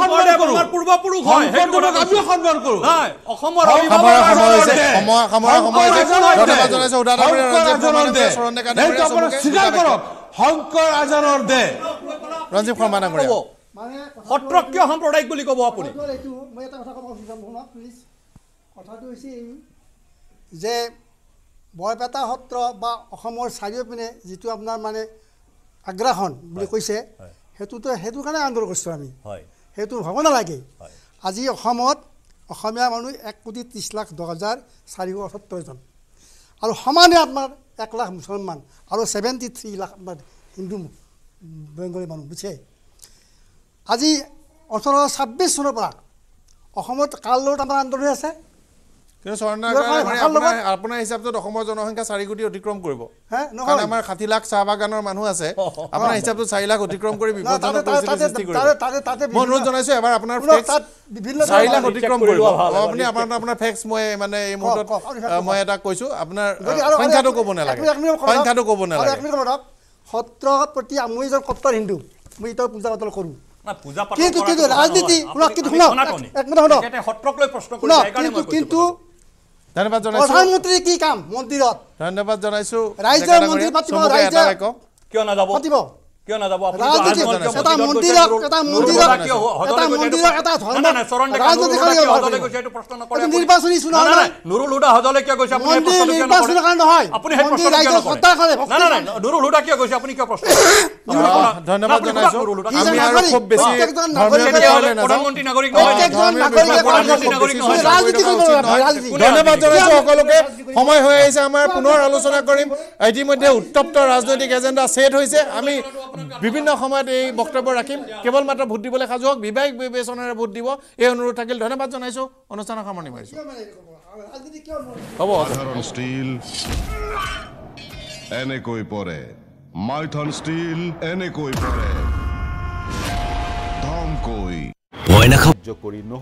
সম্মান কৰো আমাৰ পূৰ্বপুৰুষ সংকটক আমি সম্মান কৰো নাই অসমৰ অভিভাৱক হৈছে সময় ধন্যবাদ জনাইছো উদাহৰণ ৰঞ্জিব শৰণ ডেকা স্বীকাৰ কৰক শংকৰ আজানৰ দে ৰঞ্জিব শৰ্মা নামৰীয়া মানে সত্ৰকীয় সাম্প্ৰদায়িক বুলি ক'ব আপুনি এইটো মই এটা কথা ক'ব বিচাৰিম শুনা প্লিজ কথাটো হৈছে যে বৰপেটা সত্ৰ বা অসমৰ চাৰিওপিনে যিটো আপোনাৰ মানে আগ্ৰাসন বুলি কৈছে হেতুতে হেতু কাৰণে আন্দোলন কৰিছোঁ আমি হেতু হ'ব নালাগে। আজি অসমত অসমীয়া মানুহ 1,30,10,478 জন আৰু সমানে আপোনাৰ 1 লাখ মুছলমান আৰু 73 লাখ আপোনাৰ হিন্দু বেংগলী মানুহ বুজিছে। আজি 1826 চনৰ পৰা অসমত কাৰ লগত আমাৰ আন্দোলন আছে আপোনাৰ হিচাপত অসমৰ জনসংখ্যা 4 কোটি অতিক্ৰম কৰিব কাৰণ আমাৰ 60 লাখ চাহ বাগানৰ মানুহ আছে আপোনাৰ হিচাপত 4 লাখ অতিক্ৰম কৰি বিপদজনক পৰিস্থিতি সৃষ্টি কৰিব মই অনুৰোধ জনাইছো এবাৰ আপোনাৰ ফেক্স বিভিন্ন 4 লাখ অতিক্ৰম কৰিব আপুনি আপোনাৰ ফেক্স মই মানে এই মুহূৰ্তত মই এটা কৈছো আপোনাৰ সংখ্যাটো ক'ব নালাগে সংখ্যাটো ক'ব নালাগে সত্ৰ প্ৰতি আমি যে সত্তৰ হিন্দু মই এটা পূজা পাতল কৰো কিন্তু কিন্তু ৰাজনীতি কিন্তু ধন্যবাদ জনাইছো প্ৰধানমন্ত্ৰী কি কাম মন্দিৰত ধন্যবাদ জনাইছো ৰাইজে মন্দিৰ পাতিব ৰাইজে কিয় না যাব পাতিব কিয় না যাব আপুনি এটা মন্দিৰত এটা মন্দিৰত এটা ধৰ্ম না চৰণ ডেকা হদলে কৈছে এইটো প্ৰশ্ন নকৰে নিৰ্বাচনী শুনা নাই নুৰুল হুদা হদলে কিয় কৈছে আপুনি প্ৰশ্ন কিয় নকৰে নিৰ্বাচনী কাৰণ নহয় আপুনি সেই প্ৰশ্ন কিয় নকৰে না না না নুৰুল হুদা কিয় কৈছে আপুনি কিয় প্ৰশ্ন ধন্যবাদ জনাইছো আমি আৰু খুব বেছি প্ৰধানমন্ত্ৰী নাগৰিক নহয় প্ৰধানমন্ত্ৰী নাগৰিক নহয় ৰাজনীতি কৰিব ধন্যবাদ জনাইছো সকলোকে সময় হৈ আহিছে আমাৰ পুনৰ আলোচনা কৰিম ইতিমধ্যে উত্তপ্ত ৰাজনৈতিক এজেন্ডা সেট হৈছে আমি বিভিন্ন সময়ত এই বক্তব্য ৰাখিম কেৱল মাত্ৰ ভোট দিবলৈ সাজু হওক বিবেক বিবেচনাৰে ভোট দিব এই অনুৰোধ থাকিল ধন্যবাদ জনাইছো অনুষ্ঠানৰ সামৰণি মাৰিছোঁ হ'ব সাধাৰণ ষ্টীল এনেকৈ পৰে মাইথন ষ্টীল এনেকৈ পৰে ধমকৈ ভয় নাখাব কৰি